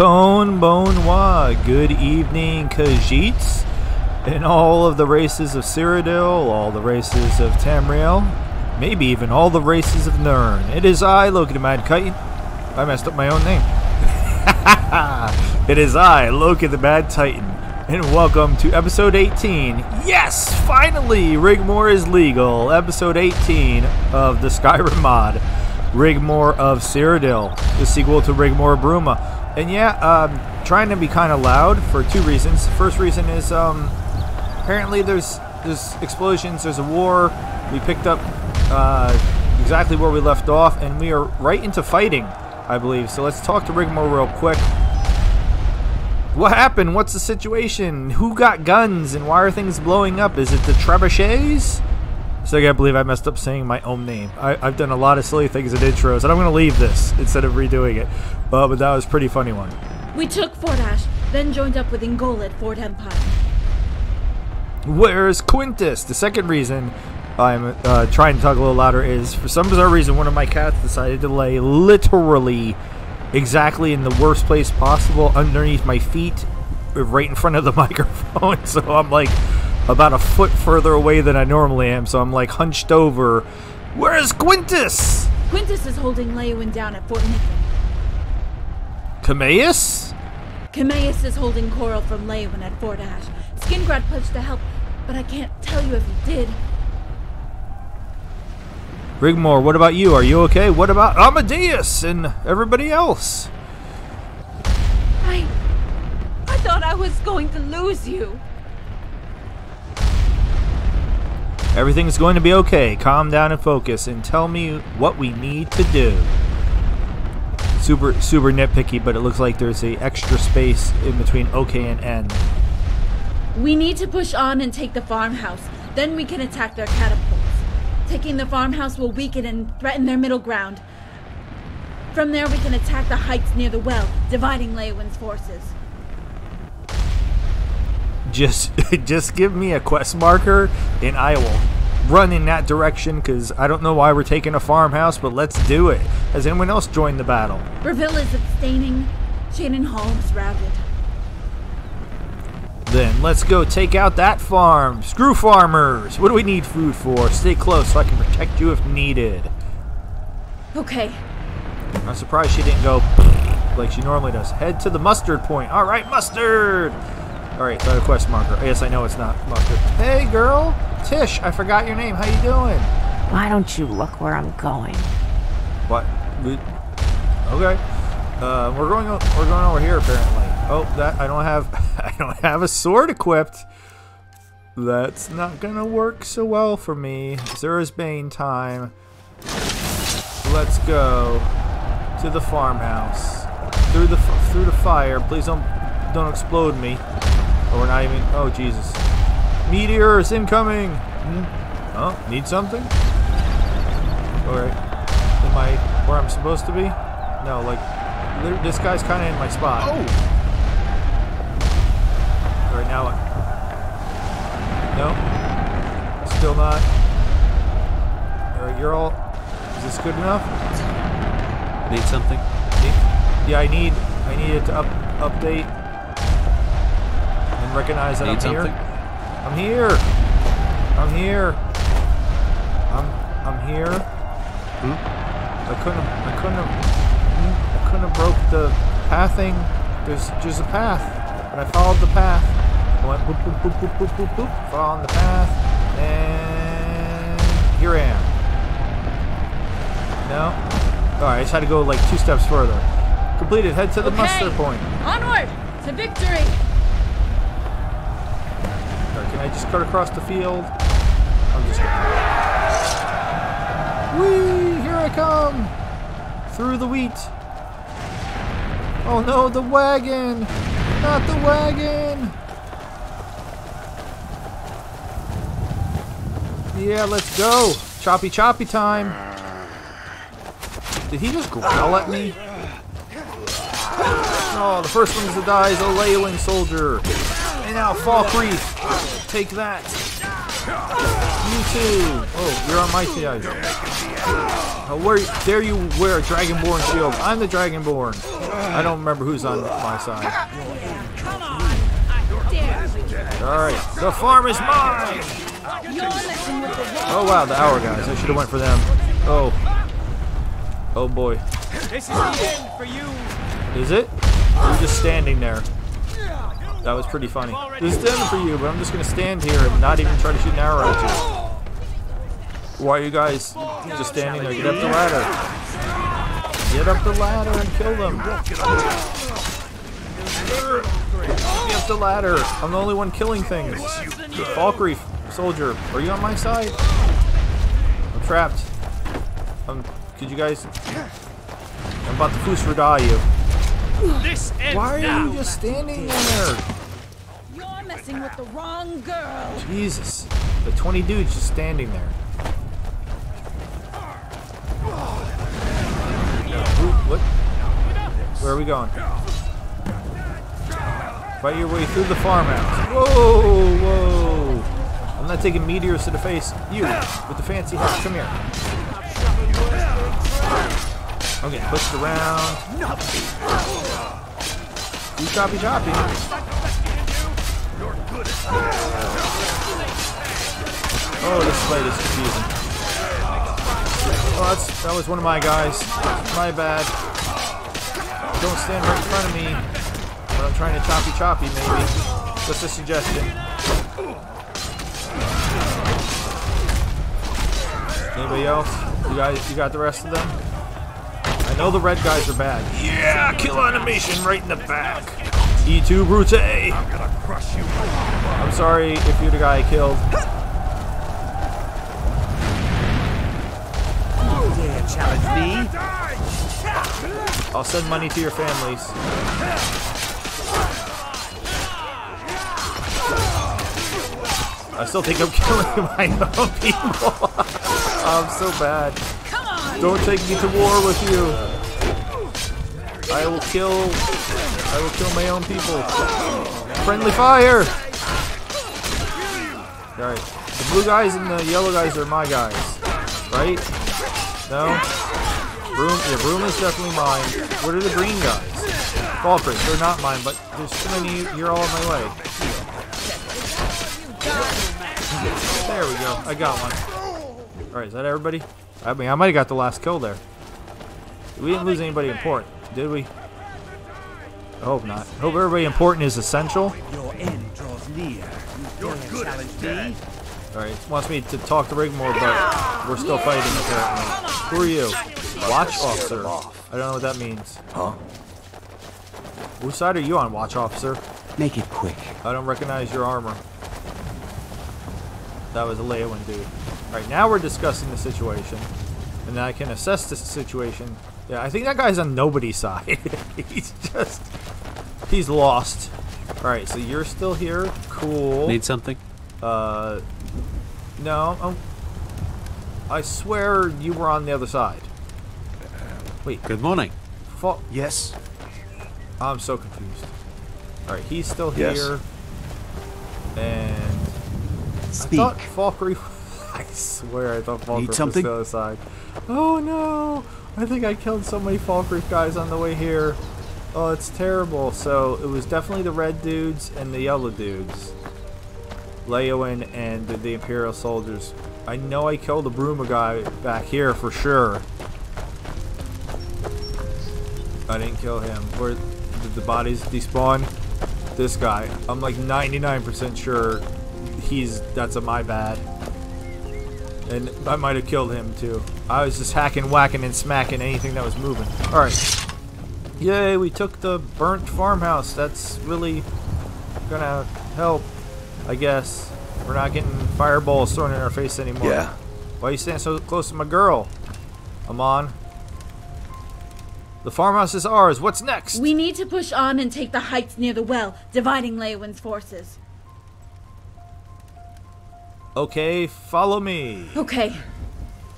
Konbonwa, good evening, Khajiits, and all of the races of Cyrodiil, all the races of Tamriel, maybe even all the races of Nern. It is I, Loki the Mad Titan. I messed up my own name. It is I, Loki the Mad Titan, and welcome to episode 18. Yes, finally, Rigmore is legal. Episode 18 of the Skyrim mod, Rigmore of Cyrodiil, the sequel to Rigmore of Bruma. And yeah, trying to be kind of loud for two reasons. First reason is apparently there's explosions, there's a war. We picked up exactly where we left off, and we are right into fighting, I believe. So let's talk to Rigmore real quick. What happened? What's the situation? Who got guns, and why are things blowing up? Is it the trebuchets? So I can't believe I messed up saying my own name. I've done a lot of silly things in intros, and I'm going to leave this instead of redoing it. But that was a pretty funny one. We took Fort Ash, then joined up with Ingol at Fort Empire. Where's Quintus? The second reason I'm trying to talk a little louder is, for some bizarre reason, one of my cats decided to lay literally exactly in the worst place possible underneath my feet, right in front of the microphone. So I'm like about a foot further away than I normally am, so I'm like hunched over. Where's Quintus? Quintus is holding Leyawiin down at Fort Niffin. Camaeus? Camaeus is holding Coral from Leyawiin at Fort Ash. Skingrad pledged to help, but I can't tell you if he did. Rigmore, what about you? Are you okay? What about Amadeus and everybody else? I thought I was going to lose you. Everything's going to be okay. Calm down and focus, and tell me what we need to do. Super nitpicky, but it looks like there's an extra space in between okay and end. We need to push on and take the farmhouse. Then we can attack their catapults. Taking the farmhouse will weaken and threaten their middle ground. From there we can attack the heights near the well, dividing Leyawiin's forces. Just give me a quest marker, and I will run in that direction, because I don't know why we're taking a farmhouse, but let's do it. Has anyone else joined the battle? Bravil is abstaining. Chadinhal is routed. Then let's go take out that farm. Screw farmers. What do we need food for? Stay close so I can protect you if needed. Okay. I'm surprised she didn't go like she normally does. Head to the mustard point. All right, mustard. Alright, so I have a quest marker. Yes, I know it's not mustard. Hey, girl! Tish, I forgot your name. How you doing? Why don't you look where I'm going? What? Okay. We're going over here, apparently. Oh, that I don't have a sword equipped. That's not gonna work so well for me. Zera's Bane time. Let's go to the farmhouse. Through the fire. Please don't explode me. Or we're not even. Oh, Jesus. Meteor is incoming! Oh, need something? Alright. Am I where I'm supposed to be? No, like, this guy's kind of in my spot. Oh! Alright, now what? Nope. Still not. Alright, you're all. Is this good enough? Need something? Yeah, I need it to update. Recognize that I'm here. I'm here. I'm here. I'm here. Hmm? I couldn't have broke the pathing. There's a path, but I followed the path. I went boop boop boop boop boop boop boop. Following the path, and here I am. No. All right, I just had to go like two steps further. Completed. Head to the muster point. Onward to victory. I just cut across the field. I'm just gonna... Whee! Here I come! Through the wheat. Oh no, the wagon! Not the wagon! Yeah, let's go! Choppy choppy time! Did he just growl at me? Oh, the first one to die is a Leyawiin soldier. And now Falkreath! Take that! You too! Oh, you're on my side. How dare you wear a Dragonborn shield? I'm the Dragonborn. I don't remember who's on my side. Come on, I dare. All right, the farm is mine. Oh wow, the hour guys. I should have went for them. Oh, oh boy. This is the end for you. Is it? You're just standing there. That was pretty funny. This is the end for you, but I'm just gonna stand here and not even try to shoot an arrow at you. Why are you guys just standing there? Get up the ladder. Get up the ladder and kill them. Get up the ladder. I'm the only one killing things. Falkreath, soldier, are you on my side? I'm trapped. Could you guys... I'm about to fusradai you. Why are you just standing there? You're messing with the wrong girl. Jesus. The 20 dudes just standing there. What? Where are we going? Fight your way through the farmhouse. Whoa, whoa. I'm not taking meteors to the face. You, with the fancy hat, come here. I'm getting pushed around. You choppy choppy. Oh, this fight is confusing. Oh, that was one of my guys. My bad. Don't stand right in front of me when I'm trying to choppy-choppy, maybe. Just a suggestion. Anybody else? You guys, you got the rest of them? I know the red guys are bad. Yeah, kill animation right in the back. E2 Brute. I'm gonna crush you. I'm sorry if you're the guy I killed. Challenge me. I'll send money to your families. I still think I'm killing my own people. I'm so bad. Don't take me to war with you. I will kill my own people. Friendly fire! Alright. The blue guys and the yellow guys are my guys. Right? No? Broom is definitely mine. What are the green guys? Falkreath, they're not mine, but there's too many. You're all in my way. There we go. I got one. Alright, is that everybody? I mean, I might have got the last kill there. We didn't lose anybody important, did we? I hope not. I hope everybody important is essential. Your end draws near. You're good at me. Alright, it wants me to talk to Rigmore, but we're still fighting apparently. Who are you? Watch officer. I don't know what that means. Huh? Which side are you on, watch officer? Make it quick. I don't recognize your armor. That was a Leyawiin dude. Alright, now we're discussing the situation. And I can assess the situation. Yeah, I think that guy's on nobody's side. He's lost. Alright, so you're still here. Cool. Need something? No, I swear you were on the other side. Wait. Good morning. Yes. I'm so confused. All right, he's still here. And speak. I thought Falkreath. I swear, I thought Falkreath was the other side. Oh no! I think I killed so many Falkreath guys on the way here. Oh, it's terrible. So it was definitely the red dudes and the yellow dudes. Leyawiin and the Imperial soldiers. I know I killed a Bruma guy back here for sure. I didn't kill him. Where did the bodies despawn? This guy. I'm like 99% sure that's my bad. And I might have killed him too. I was just hacking, whacking, and smacking anything that was moving. Alright. Yay, we took the burnt farmhouse. That's really gonna help. I guess we're not getting fireballs thrown in our face anymore. Yeah. Why are you standing so close to my girl? I'm on. The farmhouse is ours. What's next? We need to push on and take the heights near the well, dividing Leyawiin's forces. Okay, follow me. Okay.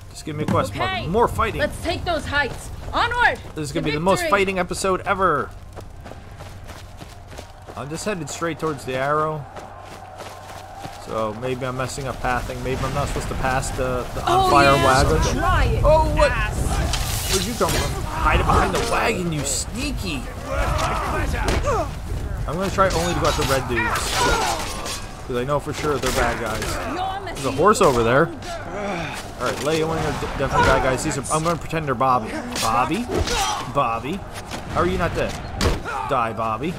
Just give me a quest mark. Okay. More fighting. Let's take those heights. Onward. This is gonna be the most fighting episode ever. I'm just headed straight towards the arrow. So maybe I'm messing up pathing. Maybe I'm not supposed to pass the on-fire wagon. Try it. Oh, what? Where'd you come from? Hide behind the wagon, you sneaky! I'm gonna try only to go at the red dudes, because I know for sure they're bad guys. There's a horse over there. All right, Leyawiin are definitely bad guys. These are, I'm gonna pretend they're Bobby. Bobby, Bobby, how are you not dead? Die, Bobby.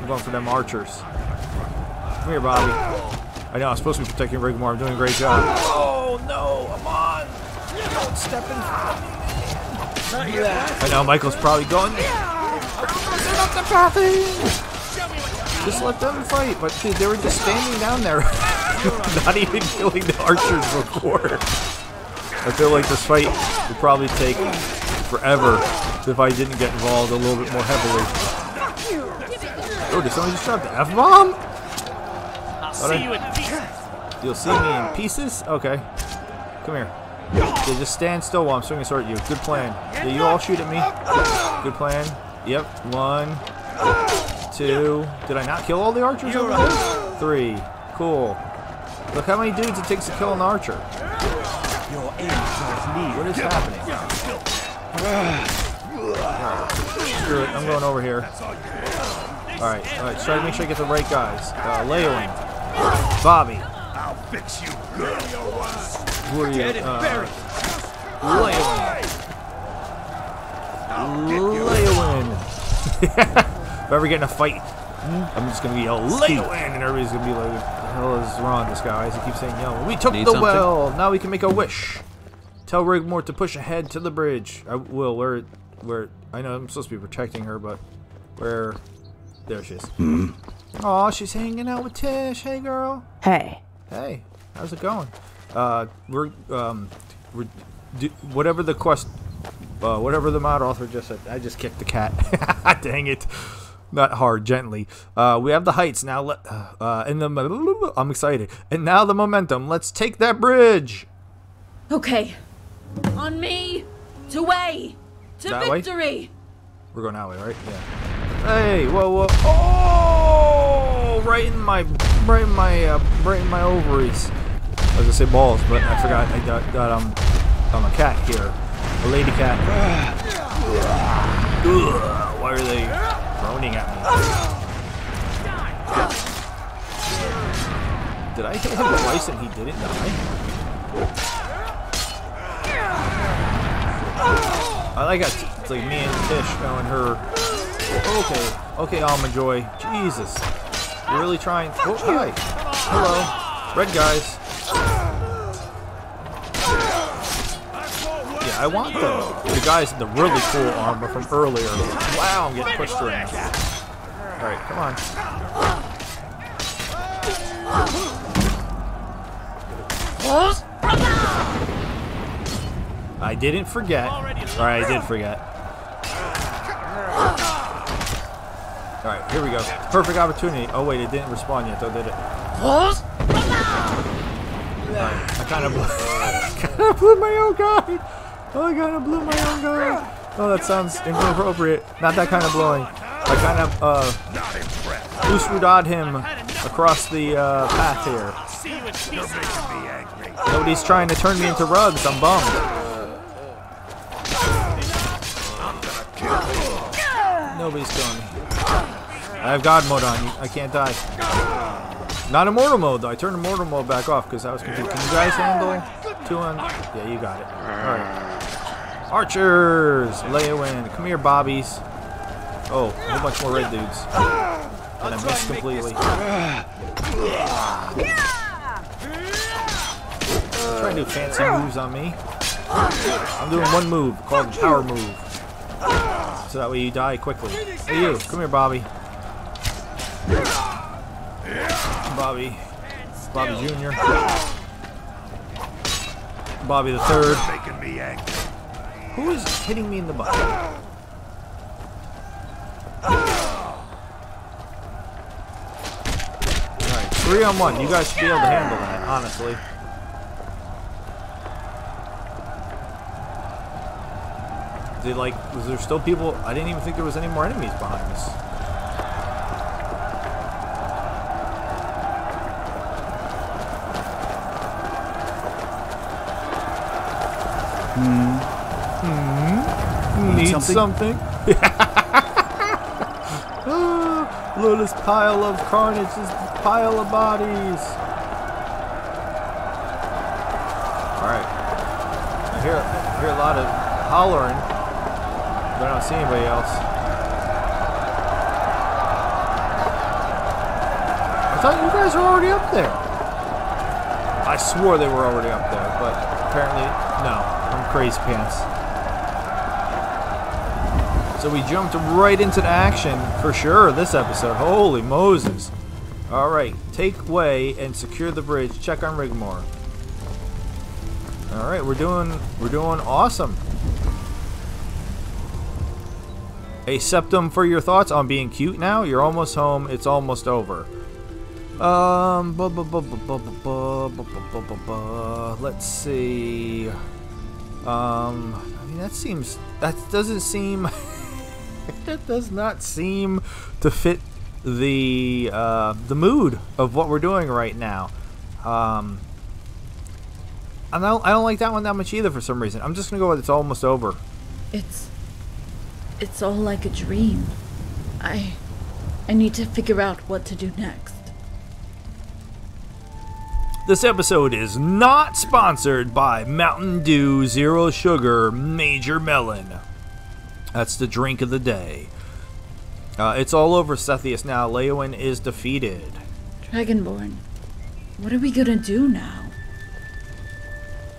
I'm going for them archers. Come here, Bobby. I know I'm supposed to be protecting Rigmore. I'm doing a great job. Oh no, I'm on. Don't step in front of me. I know Michael's probably going. Just let them fight, but dude, they were just standing down there, not even killing the archers before. I feel like this fight would probably take forever if I didn't get involved a little bit more heavily. Oh, did someone just drop the F-bomb? You'll see me in pieces? Okay. Come here. Yeah, just stand still while I'm swinging a sword at you. Good plan. Yeah, you all shoot at me. Good plan. Yep. 1, 2. Did I not kill all the archers over there? 3. Cool. Look how many dudes it takes to kill an archer. What is happening? Screw it. I'm going over here. Alright. Alright. Try to make sure I get the right guys. Leyawiin. Bobby. I'll fix you. Who are you? Leyawiin. If I ever get in a fight, I'm just gonna yell Leyawiin, and everybody's gonna be like, "What the hell is wrong with this guy?" He keeps saying, "Yo, we took the well. Now we can make a wish. Tell Rigmore to push ahead to the bridge." I will. Where? I know I'm supposed to be protecting her, but where? There she is. Aw, she's hanging out with Tish. Hey, girl. Hey. Hey, how's it going? Whatever the quest, whatever the mod author just said. I just kicked the cat. Dang it! Not hard, gently. We have the heights now. I'm excited. And now the momentum. Let's take that bridge. Okay, on me to way to that victory. Way? We're going that way, right? Yeah. Hey, whoa, whoa! Oh, right in my ovaries. I was gonna say balls, but I forgot. I got a cat here, a lady cat. Ugh, why are they groaning at me? Did I hit him twice and he didn't die? I like how it's like me and Tish and her. Okay, Alma Joy. Jesus, you're really trying. Oh, hi, hello, red guys. Yeah, I want the guys in the really cool armor from earlier. Wow, I'm getting pushed around. Alright, come on. I didn't forget. Alright, I did forget. Alright, here we go. Perfect opportunity. Oh wait, it didn't respond yet though, did it? I kind of blew my own guy. Oh, I kind of blew my own guy. Oh, that sounds inappropriate. Not that kind of blowing. I kind of usrudad him across the path here. Nobody's trying to turn me into rugs. I'm bummed. Nobody's killing me. I have God mode on you. I can't die. Not immortal mode though. I turned immortal mode back off because I was confused. Can you guys handle 2 on? Yeah, you got it. All right. Archers, Leyawiin, come here, Bobbies. Oh, a whole bunch more red dudes. And I missed completely. Try to do fancy moves on me. I'm doing one move called the power move, so that way you die quickly. Hey, you, come here, Bobby. Bobby Jr. Bobby the Third. Who is hitting me in the butt? Alright, 3 on 1. You guys should be able to handle that, honestly. Did was there still people? I didn't even think there was any more enemies behind us. Need something? Look at this pile of carnage, this pile of bodies. Alright. I hear a lot of hollering, but I don't see anybody else. I thought you guys were already up there. I swore they were already up there, but apparently, no. I'm crazy pants. So we jumped right into the action for sure this episode. Holy Moses. Alright, take way and secure the bridge. Check on Rigmore. Alright, we're doing awesome. Hey Septum, for your thoughts on being cute now? You're almost home, it's almost over. Let's see. I mean that doesn't seem that does not seem to fit the mood of what we're doing right now. I don't like that one that much either for some reason. I'm just gonna go with it's almost over. It's all like a dream. I need to figure out what to do next. This episode is not sponsored by Mountain Dew Zero Sugar Major Melon. That's the drink of the day. It's all over Sethius now. Leyawiin is defeated. Dragonborn, what are we gonna do now?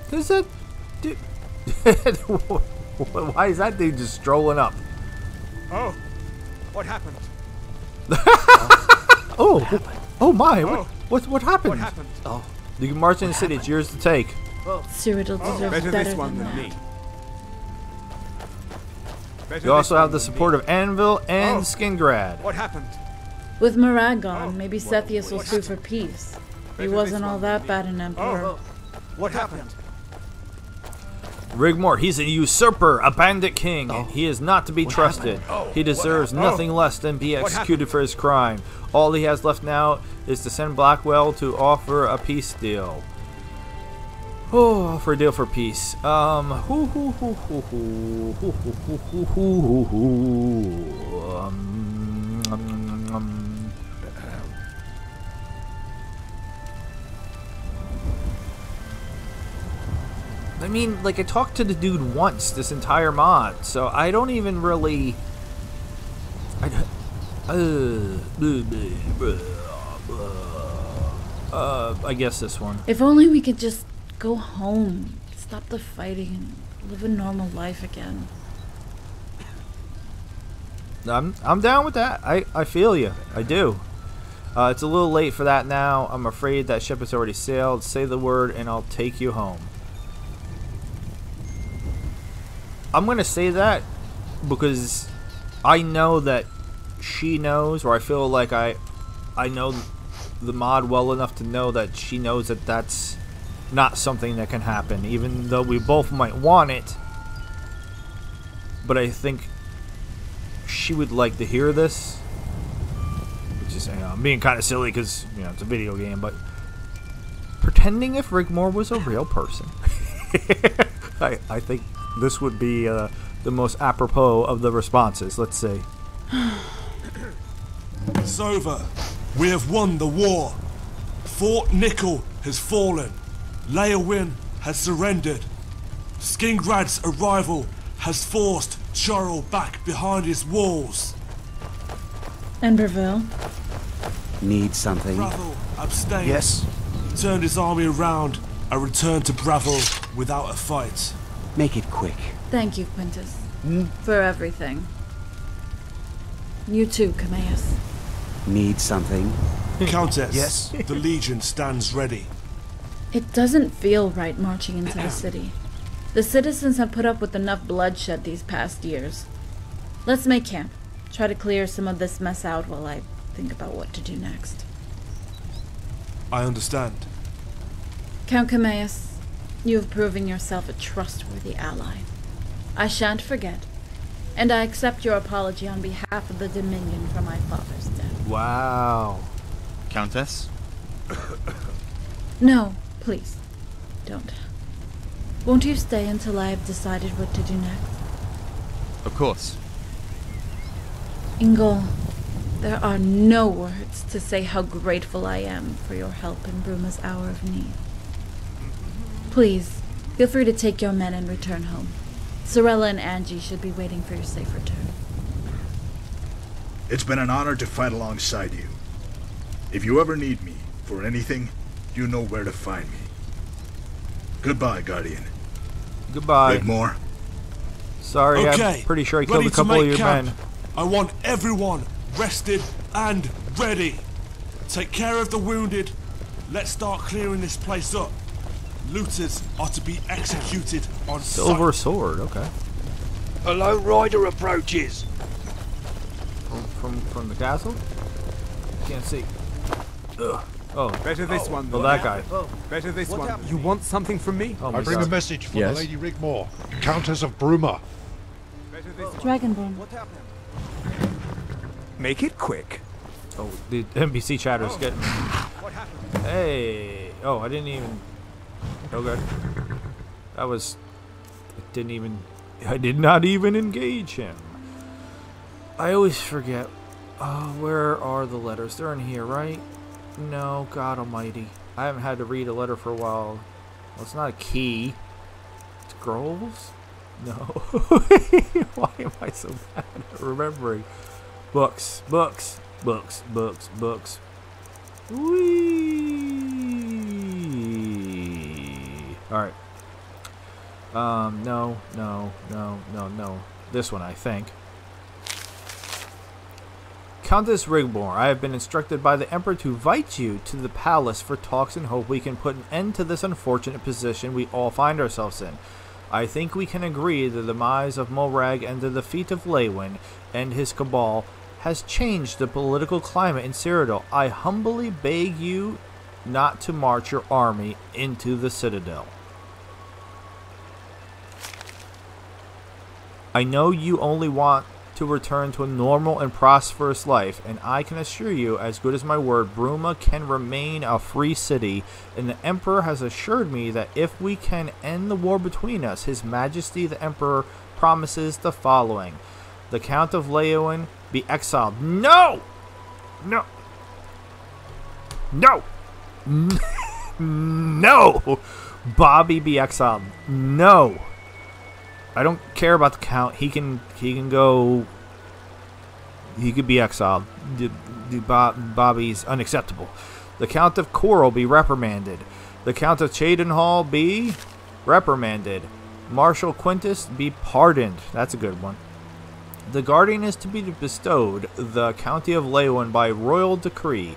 Who's that dude? Why is that dude just strolling up? Oh, what happened? Oh, happened? Oh my! Oh. What happened? What happened? Oh, you can march in the city. It's yours to take. Well, Cyrodiil deserves better one than me. You also have the support of Anvil and Skingrad. What happened? With Morag gone, maybe Sethius will sue for peace. He wasn't all that bad an emperor. Oh, what happened? Rigmore, he's a usurper, a bandit king. Oh. He is not to be trusted. Oh, he deserves nothing less than be executed for his crime. All he has left now is to send Blackwell to offer a peace deal. Oh, for a deal for peace. I mean, like, I talked to the dude once this entire mod, so I don't even really... I guess this one. If only we could just go home, stop the fighting, and live a normal life again. I'm down with that. I feel you. I do. It's a little late for that now. I'm afraid that ship has already sailed. Say the word and I'll take you home. I'm going to say that because I know that she knows, or I feel like I know the mod well enough to know that she knows that that's not something that can happen, even though we both might want it. But I think she would like to hear this, which is, you know, I'm being kind of silly because, you know, it's a video game, but pretending if Rigmore was a real person. I think this would be the most apropos of the responses. Let's see. It's over. We have won the war. Fort Nicol has fallen. Leyawiin has surrendered. Skingrad's arrival has forced Coral back behind his walls. And Bravil? Need something. Bravil abstained. Yes. He turned his army around and returned to Bravil without a fight. Make it quick. Thank you, Quintus, for everything. You too, Caius. Need something? Countess, yes? The Legion stands ready. It doesn't feel right marching into the city. The citizens have put up with enough bloodshed these past years. Let's make camp. Try to clear some of this mess out while I think about what to do next. I understand. Count Caius. You have proven yourself a trustworthy ally. I shan't forget, and I accept your apology on behalf of the Dominion for my father's death. Wow. Countess? No, please, don't. Won't you stay until I have decided what to do next? Of course. Ingol, there are no words to say how grateful I am for your help in Bruma's hour of need. Please, feel free to take your men and return home. Sorella and Angie should be waiting for your safe return. It's been an honor to fight alongside you. If you ever need me for anything, you know where to find me. Goodbye, Guardian. Goodbye. More. Sorry, okay. I'm pretty sure I killed a couple of your men. I want everyone rested and ready. Take care of the wounded. Let's start clearing this place up. Looters are to be executed on silver sword. Okay. A lone rider approaches. From the castle? Can't see. Ugh. Oh, better this one. Well, that guy. Oh. Better this one. You want something from me? Oh, I bring a message from the Lady Rigmore, Countess of Bruma. Better this Dragonborn. What happened? Make it quick. Oh, the NPC chatter is getting. What happened? Hey. Oh, I didn't even. Okay. That was. It didn't even. I did not even engage him. I always forget. Where are the letters? They're in here, right? No, God almighty. I haven't had to read a letter for a while. Well, it's not a key. It's scrolls? No. Why am I so bad at remembering? Books, books, books, books, books. Whee! Alright. No, no, no, no, no. This one, I think. Countess Rigmore, I have been instructed by the Emperor to invite you to the palace for talks and hope we can put an end to this unfortunate position we all find ourselves in. I think we can agree that the demise of Morag and the defeat of Leyawiin and his cabal has changed the political climate in Cyrodiil. I humbly beg you not to march your army into the Citadel. I know you only want to return to a normal and prosperous life, and I can assure you, as good as my word, Bruma can remain a free city, and the Emperor has assured me that if we can end the war between us, His Majesty the Emperor promises the following. The Count of Leyawiin be exiled. No! No! No! No! Bobby be exiled. No! I don't care about the count. He can go. He could be exiled. Bobby's unacceptable. The Count of Coral be reprimanded. The Count of Chadinhal be reprimanded. Marshal Quintus be pardoned. That's a good one. The Guardian is to be bestowed the County of Leyawiin by royal decree,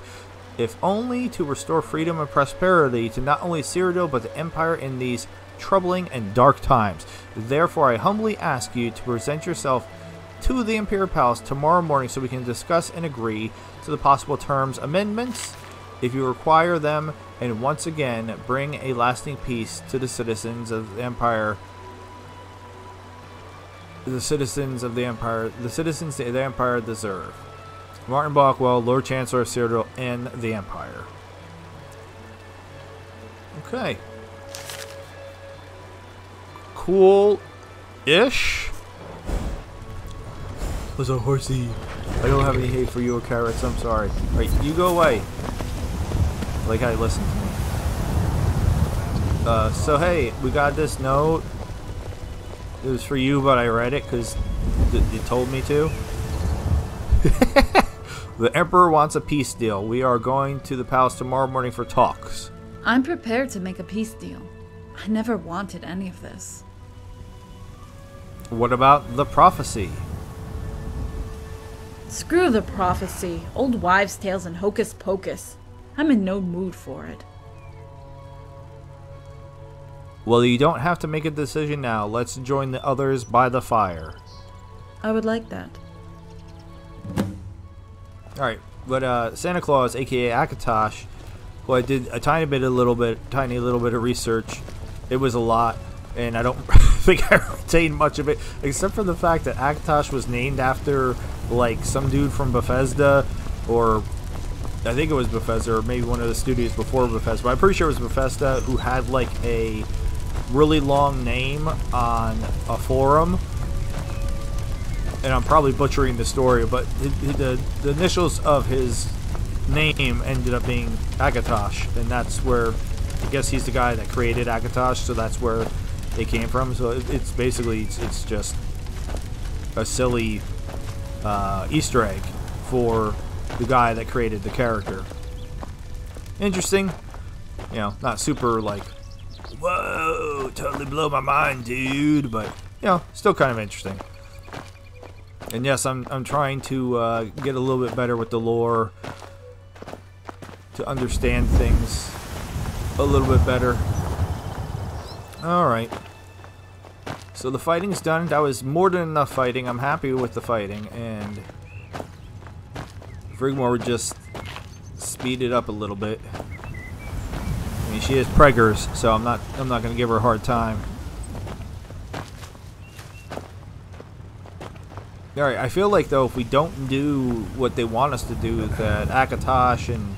if only to restore freedom and prosperity to not only Cyrodiil but the Empire in these troubling and dark times. Therefore, I humbly ask you to present yourself to the Imperial Palace tomorrow morning so we can discuss and agree to the possible terms amendments if you require them, and once again bring a lasting peace to the citizens of the Empire. The citizens of the Empire deserve. Martin Balkwell, Lord Chancellor of Cyrodiil and the Empire. Okay. Cool-ish. What's a horsey? I don't have any hate for you or carrots, I'm sorry. Alright, you go away. Like, I listen to me. So hey, we got this note. It was for you, but I read it because it told me to. The Emperor wants a peace deal. We are going to the palace tomorrow morning for talks. I'm prepared to make a peace deal. I never wanted any of this. What about the prophecy? Screw the prophecy. Old wives' tales and hocus pocus. I'm in no mood for it. Well, you don't have to make a decision now. Let's join the others by the fire. I would like that. Alright, but Santa Claus, aka Akatosh, who I did a tiny little bit of research. It was a lot, and I don't think I retained much of it, except for the fact that Akatosh was named after, like, some dude from Bethesda, or I think it was Bethesda, or maybe one of the studios before Bethesda, but I'm pretty sure it was Bethesda, who had, like, a really long name on a forum, and I'm probably butchering the story, but the initials of his name ended up being Akatosh, and that's where, I guess he's the guy that created Akatosh, so that's where they came from. So it's basically, it's just a silly Easter egg for the guy that created the character. Interesting. You know, not super like, whoa, totally blow my mind, dude, but, you know, still kind of interesting. And yes, I'm trying to get a little bit better with the lore, to understand things a little bit better. Alright. So the fighting's done. That was more than enough fighting. I'm happy with the fighting, and Frigmore would just speed it up a little bit. I mean, she is preggers, so I'm not gonna give her a hard time. Alright, I feel like, though, if we don't do what they want us to do, that Akatosh and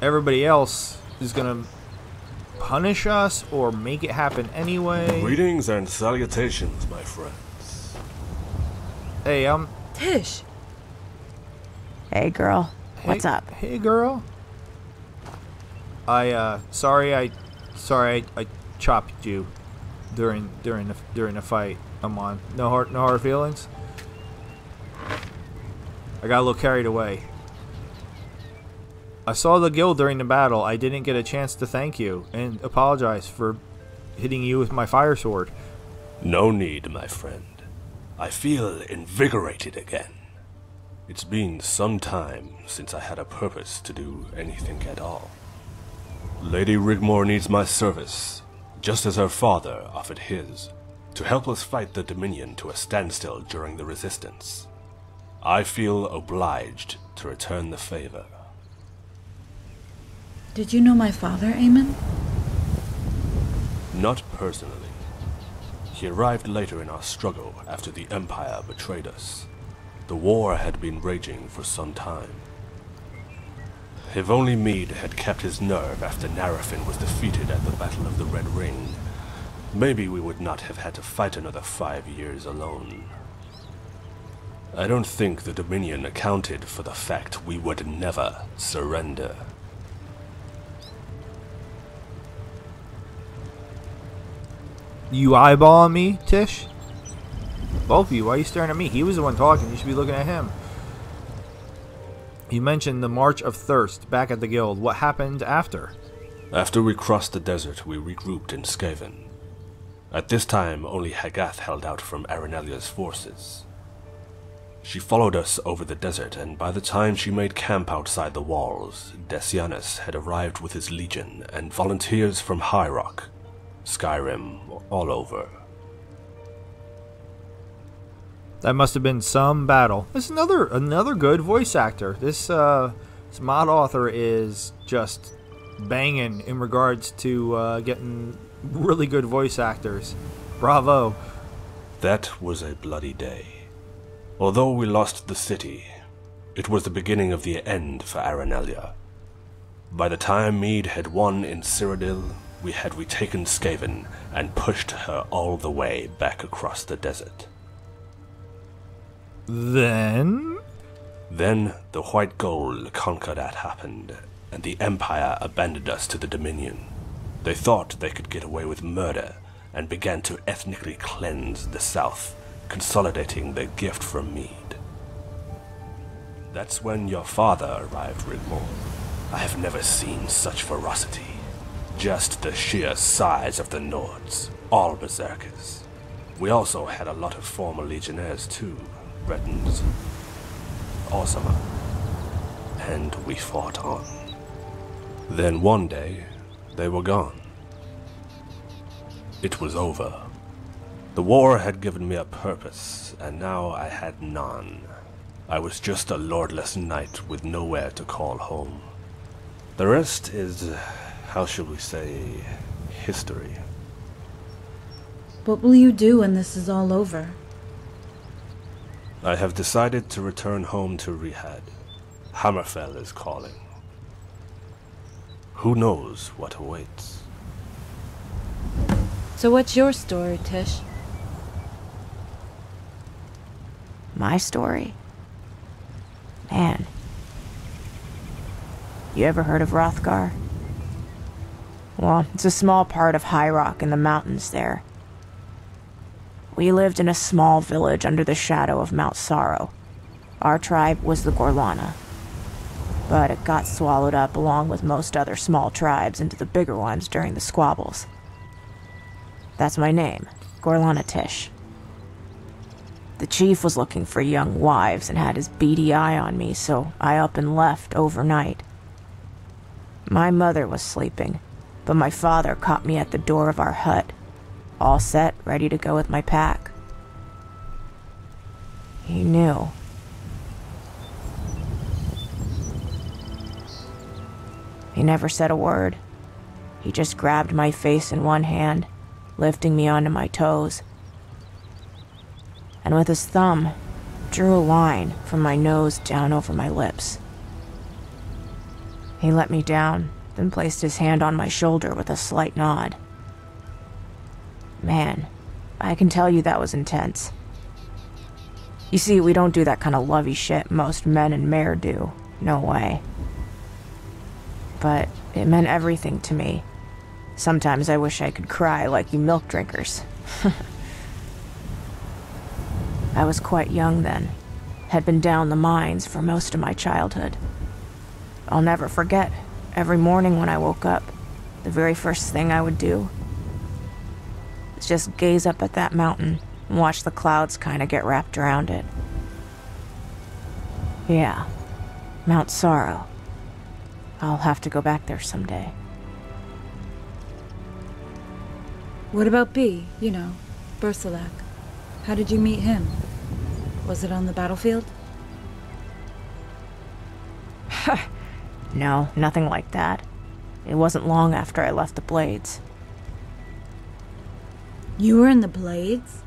everybody else is gonna punish us or make it happen anyway. Greetings and salutations, my friends. Hey, Tish. Hey, girl. Hey, what's up? Hey, girl. Sorry I chopped you during the fight. Come on, no hard feelings. I got a little carried away. I saw the guild during the battle. I didn't get a chance to thank you and apologize for hitting you with my fire sword. No need, my friend. I feel invigorated again. It's been some time since I had a purpose to do anything at all. Lady Rigmore needs my service, just as her father offered his, to help us fight the Dominion to a standstill during the Resistance. I feel obliged to return the favor. Did you know my father, Eamon? Not personally. He arrived later in our struggle after the Empire betrayed us. The war had been raging for some time. If only Mede had kept his nerve after Narafin was defeated at the Battle of the Red Ring, maybe we would not have had to fight another 5 years alone. I don't think the Dominion accounted for the fact we would never surrender. You eyeball me, Tish? Both of you, why are you staring at me? He was the one talking, you should be looking at him. You mentioned the March of Thirst back at the guild. What happened after? After we crossed the desert, we regrouped in Skaven. At this time, only Hagath held out from Arenelia's forces. She followed us over the desert, and by the time she made camp outside the walls, Decianus had arrived with his legion and volunteers from High Rock, Skyrim, all over. That must have been some battle. It's another good voice actor. This mod author is just banging in regards to getting really good voice actors. Bravo. That was a bloody day. Although we lost the city, it was the beginning of the end for Arenelia. By the time Mede had won in Cyrodiil, we had retaken Skaven and pushed her all the way back across the desert. Then the White Gold Concordat happened, and the Empire abandoned us to the Dominion. They thought they could get away with murder, and began to ethnically cleanse the South, consolidating their gift from Mede. That's when your father arrived, Rigmore. I have never seen such ferocity. Just the sheer size of the Nords, all berserkers. We also had a lot of former legionnaires too, Bretons, Orsama, and we fought on. Then one day, they were gone. It was over. The war had given me a purpose, and now I had none. I was just a lordless knight with nowhere to call home. The rest is, how should we say, history. What will you do when this is all over? I have decided to return home to Rehad. Hammerfell is calling. Who knows what awaits? So what's your story, Tish? My story? Man. You ever heard of Hrothgar? Well, it's a small part of High Rock in the mountains there. We lived in a small village under the shadow of Mount Sorrow. Our tribe was the Gorlana. But it got swallowed up along with most other small tribes into the bigger ones during the squabbles. That's my name, Gorlana Tish. The chief was looking for young wives and had his beady eye on me, so I up and left overnight. My mother was sleeping, but my father caught me at the door of our hut, all set, ready to go with my pack. He knew. He never said a word. He just grabbed my face in one hand, lifting me onto my toes. And with his thumb, drew a line from my nose down over my lips. He let me down, then placed his hand on my shoulder with a slight nod. Man, I can tell you that was intense. You see, we don't do that kind of lovey shit most men and mare do. No way. But it meant everything to me. Sometimes I wish I could cry like you milk drinkers. I was quite young then, had been down the mines for most of my childhood. I'll never forget, every morning when I woke up, the very first thing I would do was just gaze up at that mountain and watch the clouds kind of get wrapped around it. Yeah, Mount Sorrow. I'll have to go back there someday. What about B, you know, Bersalak? How did you meet him? Was it on the battlefield? No, nothing like that. It wasn't long after I left the Blades. You were in the Blades?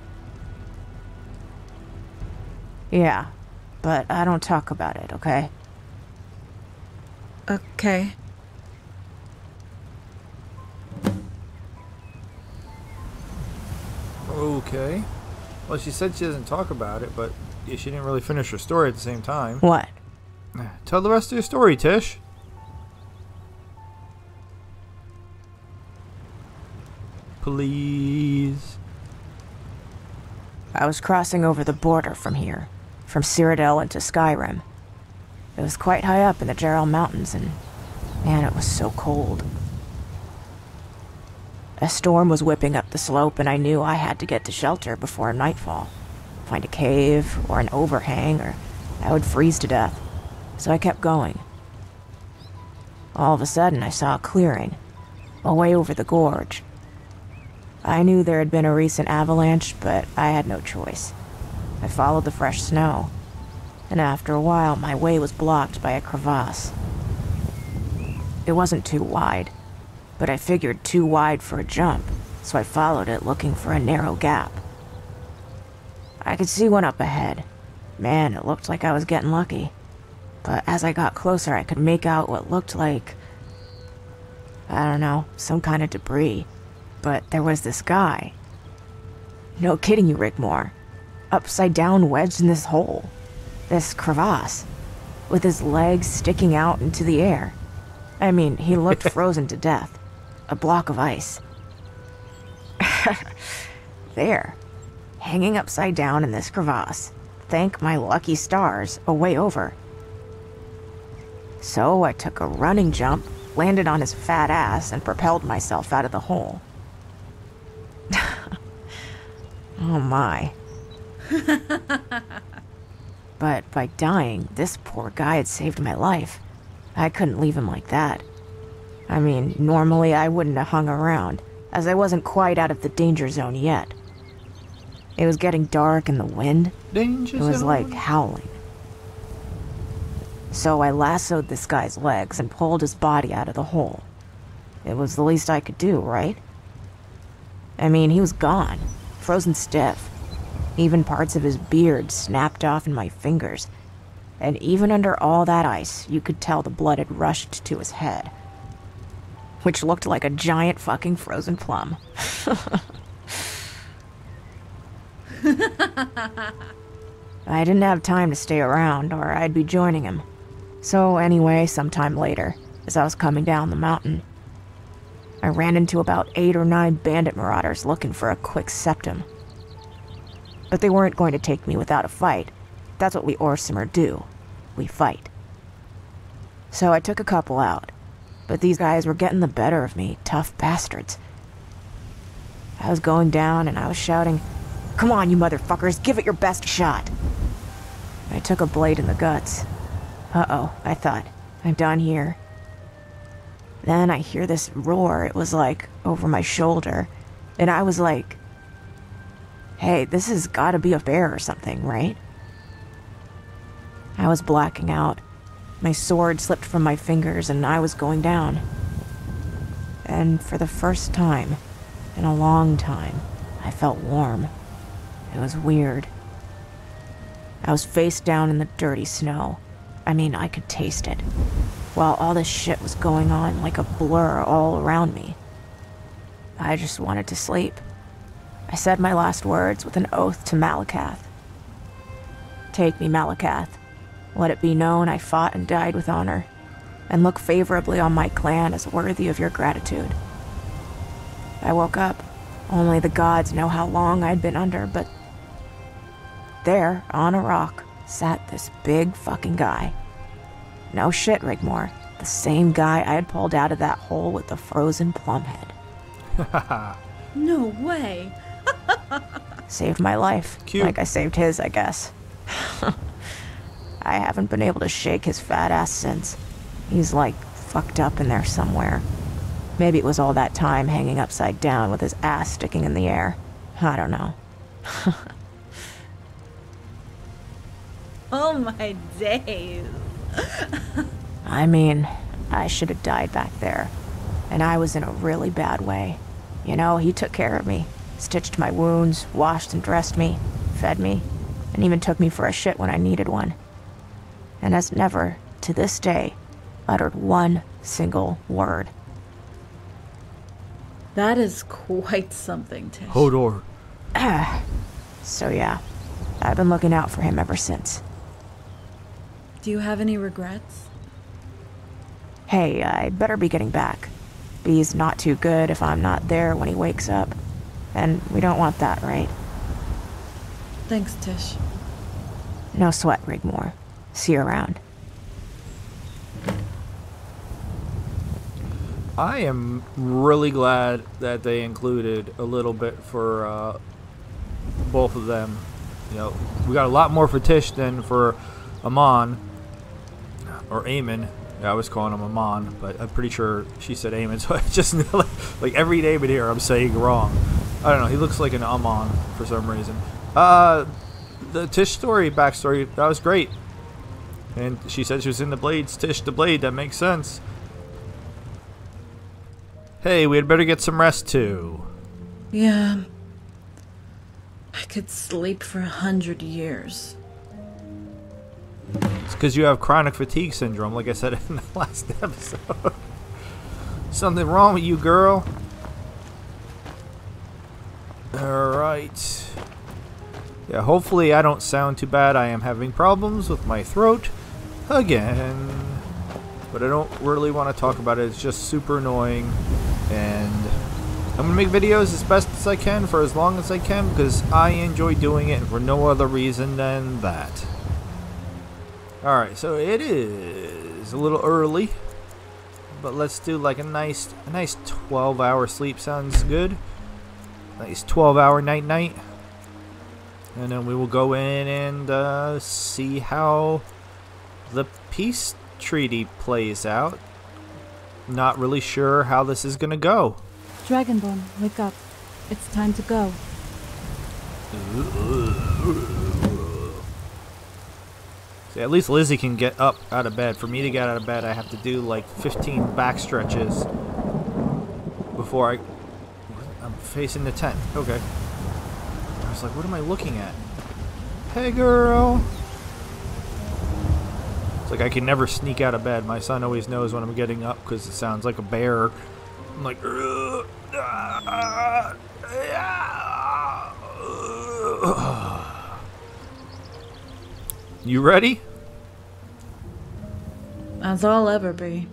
Yeah, but I don't talk about it, okay? Okay. Okay. Well, she said she doesn't talk about it, but she didn't really finish her story at the same time. What? Tell the rest of your story, Tish. Please. I was crossing over the border from here, from Cyrodiil into Skyrim. It was quite high up in the Jarl Mountains, and man, it was so cold. A storm was whipping up the slope, and I knew I had to get to shelter before nightfall. Find a cave, or an overhang, or I would freeze to death. So I kept going. All of a sudden, I saw a clearing, away over the gorge. I knew there had been a recent avalanche, but I had no choice. I followed the fresh snow, and after a while, my way was blocked by a crevasse. It wasn't too wide, but I figured too wide for a jump, so I followed it looking for a narrow gap. I could see one up ahead. Man, it looked like I was getting lucky. But as I got closer, I could make out what looked like, I don't know, some kind of debris. But there was this guy. No kidding you, Rigmore. Upside down, wedged in this hole. This crevasse. With his legs sticking out into the air. I mean, he looked frozen to death. A block of ice. There. Hanging upside down in this crevasse. Thank my lucky stars, away over. So I took a running jump, landed on his fat ass, and propelled myself out of the hole. Oh my. But by dying, this poor guy had saved my life. I couldn't leave him like that. I mean, normally I wouldn't have hung around, as I wasn't quite out of the danger zone yet. It was getting dark and the wind. Danger zone. It was like howling. So I lassoed this guy's legs and pulled his body out of the hole. It was the least I could do, right? I mean, he was gone, frozen stiff. Even parts of his beard snapped off in my fingers. And even under all that ice, you could tell the blood had rushed to his head, which looked like a giant fucking frozen plum. I didn't have time to stay around, or I'd be joining him. So anyway, sometime later, as I was coming down the mountain, I ran into about 8 or 9 bandit marauders looking for a quick septum. But they weren't going to take me without a fight. That's what we Orsimer do. We fight. So I took a couple out, but these guys were getting the better of me, tough bastards. I was going down and I was shouting, "Come on, you motherfuckers, give it your best shot." I took a blade in the guts. Uh-oh, I thought, I'm done here. Then I hear this roar, it was like over my shoulder, and I was like, hey, this has gotta be a bear or something, right? I was blacking out. My sword slipped from my fingers and I was going down. And for the first time in a long time, I felt warm. It was weird. I was face down in the dirty snow. I mean, I could taste it, while all this shit was going on like a blur all around me. I just wanted to sleep. I said my last words with an oath to Malacath. Take me, Malacath. Let it be known I fought and died with honor, and look favorably on my clan as worthy of your gratitude. I woke up. Only the gods know how long I'd been under, but there, on a rock, sat this big fucking guy. No shit, Rigmore. The same guy I had pulled out of that hole with the frozen plum head. No way. Saved my life. Cute. Like I saved his, I guess. I haven't been able to shake his fat ass since. He's like fucked up in there somewhere. Maybe it was all that time hanging upside down with his ass sticking in the air. I don't know. Oh my days. I mean, I should have died back there. And I was in a really bad way. You know, he took care of me. Stitched my wounds, washed and dressed me, fed me, and even took me for a shit when I needed one. And has never, to this day, uttered one single word. That is quite something, Tish. Hodor. So yeah, I've been looking out for him ever since. Do you have any regrets? Hey, I better be getting back. B's not too good if I'm not there when he wakes up. And we don't want that, right? Thanks, Tish. No sweat, Rigmore. See you around. I am really glad that they included a little bit for both of them. You know, we got a lot more for Tish than for Eamon. Or Eamon. Yeah, I was calling him Eamon, but I'm pretty sure she said Eamon, so I just like every name in here I'm saying wrong. I don't know, he looks like an Eamon for some reason. The Tish story backstory, that was great. And she said she was in the Blades, Tish the Blade, that makes sense. Hey, we had better get some rest too. Yeah. I could sleep for 100 years. It's because you have chronic fatigue syndrome, like I said in the last episode. Something wrong with you, girl. Alright. Yeah, hopefully I don't sound too bad. I am having problems with my throat again. But I don't really want to talk about it. It's just super annoying. And I'm going to make videos as best as I can for as long as I can because I enjoy doing it for no other reason than that. Alright, so it is a little early. But let's do like a nice 12-hour sleep. Sounds good. Nice 12-hour night-night. And then we will go in and see how the peace treaty plays out. Not really sure how this is going to go. Dragonborn, wake up. It's time to go. See, at least Lizzie can get up out of bed. For me to get out of bed, I have to do like 15 back stretches before I'm facing the tent. Okay. I was like, what am I looking at? Hey, girl. It's like I can never sneak out of bed. My son always knows when I'm getting up because it sounds like a bear. I'm like, You ready? As I'll ever be.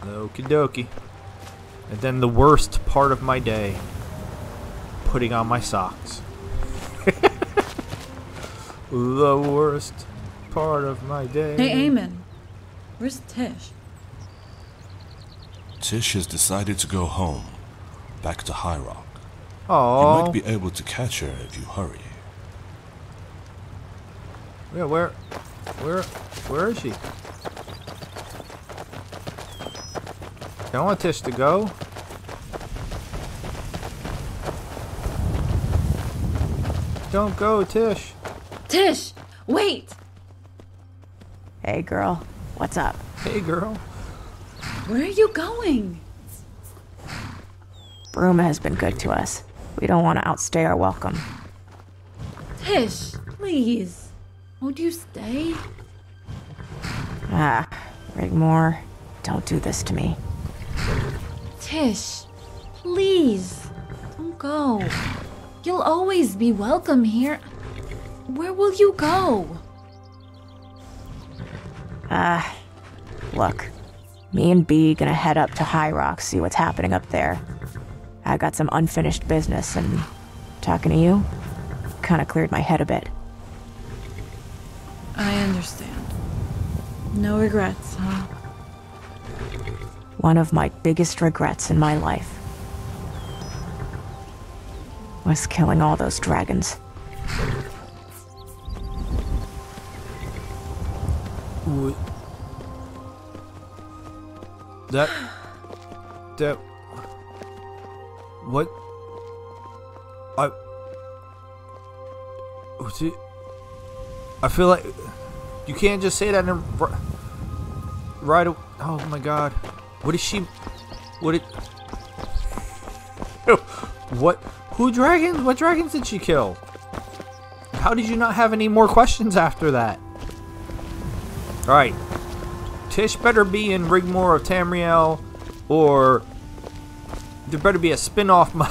Okie dokie. And then the worst part of my day. Putting on my socks. The worst part of my day. Hey, Eamon. Where's Tish? Tish has decided to go home. Back to High Rock. Aww. You might be able to catch her if you hurry. Yeah, where is she? I don't want Tish to go. Don't go, Tish. Tish, wait! Hey, girl. What's up? Hey, girl. Where are you going? Bruma has been good to us. We don't want to outstay our welcome. Tish, please. Won't you stay? Ah, Rigmore, don't do this to me. Tish, please. Don't go. You'll always be welcome here. Where will you go? Look. Me and Bea gonna head up to High Rock, see what's happening up there. I got some unfinished business, and talking to you kind of cleared my head a bit. I understand. No regrets, huh? One of my biggest regrets in my life was killing all those dragons. Ooh. What? I feel like you can't just say that in right away. Oh my God! What is she? What? Who dragons? What dragons did she kill? How did you not have any more questions after that? All right. Tish better be in Rigmore of Tamriel, or there better be a spin-off mod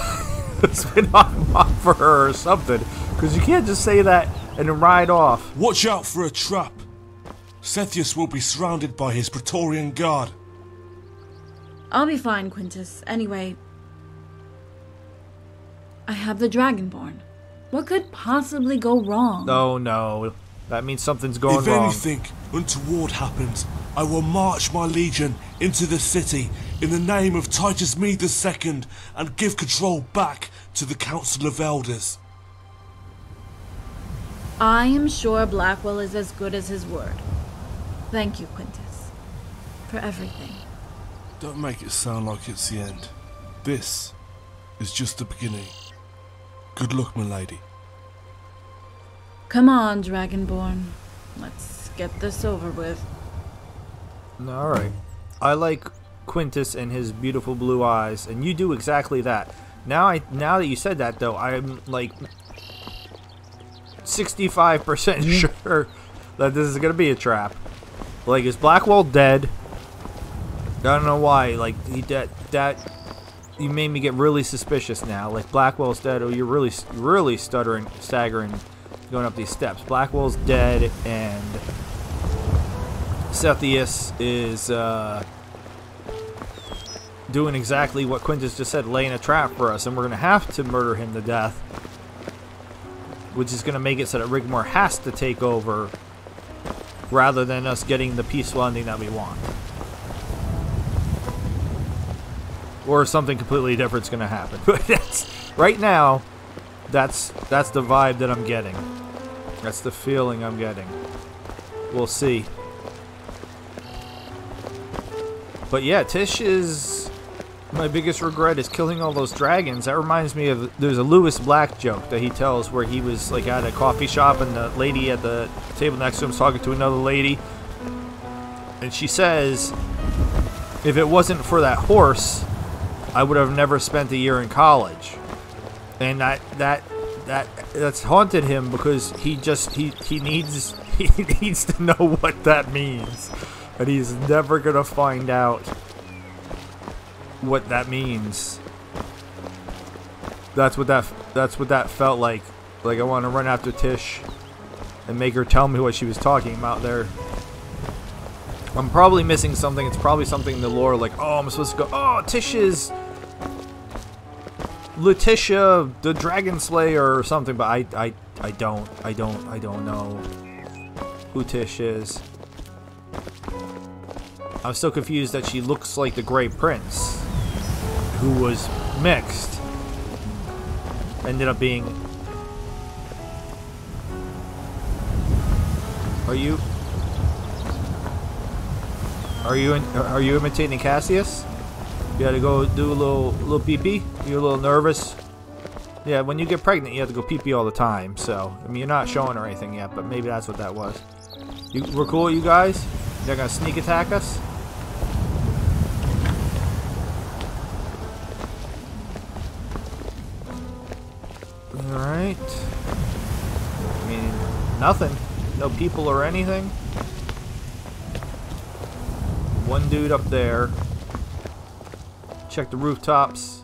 for her or something, because you can't just say that and then ride off. Watch out for a trap. Sethius will be surrounded by his Praetorian guard. I'll be fine, Quintus. Anyway, I have the Dragonborn. What could possibly go wrong? Oh, no. That means something's going wrong. If anything untoward happens, I will march my legion into the city in the name of Titus Mede II and give control back to the Council of Elders. I am sure Blackwell is as good as his word. Thank you, Quintus, for everything. Don't make it sound like it's the end. This is just the beginning. Good luck, my lady. Come on, Dragonborn. Let's get this over with. Alright. I like Quintus and his beautiful blue eyes, and you do exactly that. Now that you said that, though, I'm like 65% sure that this is gonna be a trap. Like, is Blackwell dead? I don't know why. Like, you made me get really suspicious now. Like, Blackwell's dead. Oh, you're really staggering. Going up these steps. Blackwell's dead, and Sethius is doing exactly what Quintus just said, laying a trap for us, and we're going to have to murder him to death, which is going to make it so that Rigmore has to take over rather than us getting the peaceful ending that we want. Or something completely different's going to happen. But that's, right now, that's the vibe that I'm getting. That's the feeling I'm getting. We'll see. But yeah, Tish is... My biggest regret is killing all those dragons. That reminds me of... There's a Lewis Black joke that he tells where he was like at a coffee shop and the lady at the table next to him was talking to another lady. And she says, if it wasn't for that horse, I would have never spent a year in college. And that's haunted him because he needs to know what that means, and he's never gonna find out what that means. That's what that felt like. Like, I want to run after Tish and make her tell me what she was talking about there. I'm probably missing something. It's probably something in the lore, like, oh, I'm supposed to go, oh, Tish is Letitia the Dragon Slayer or something, but I don't know who Tish is. I was so confused that she looks like the Grey Prince, who was mixed. Ended up being... Are you imitating Cassius? You had to go do a little pee pee. You're a little nervous. Yeah, when you get pregnant, you have to go pee pee all the time. So I mean, you're not showing or anything yet, but maybe that's what that was. We're cool, you guys. They're gonna sneak attack us. All right. I mean, nothing. No people or anything. One dude up there. Check the rooftops.